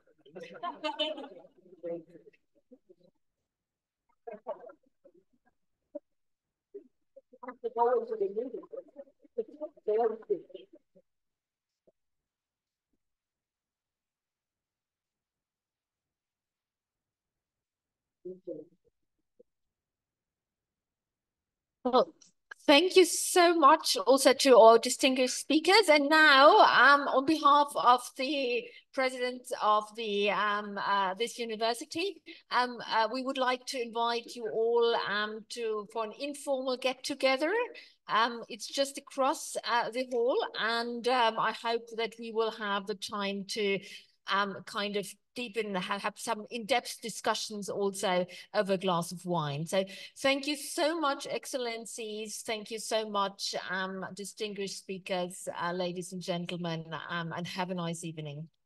Well, thank you so much also to our distinguished speakers. And now, on behalf of the president of the this university, we would like to invite you all for an informal get-together. It's just across the hall, and I hope that we will have the time to kind of deepen, have some in-depth discussions also over a glass of wine. So thank you so much, Excellencies. Thank you so much, distinguished speakers, ladies and gentlemen, and have a nice evening.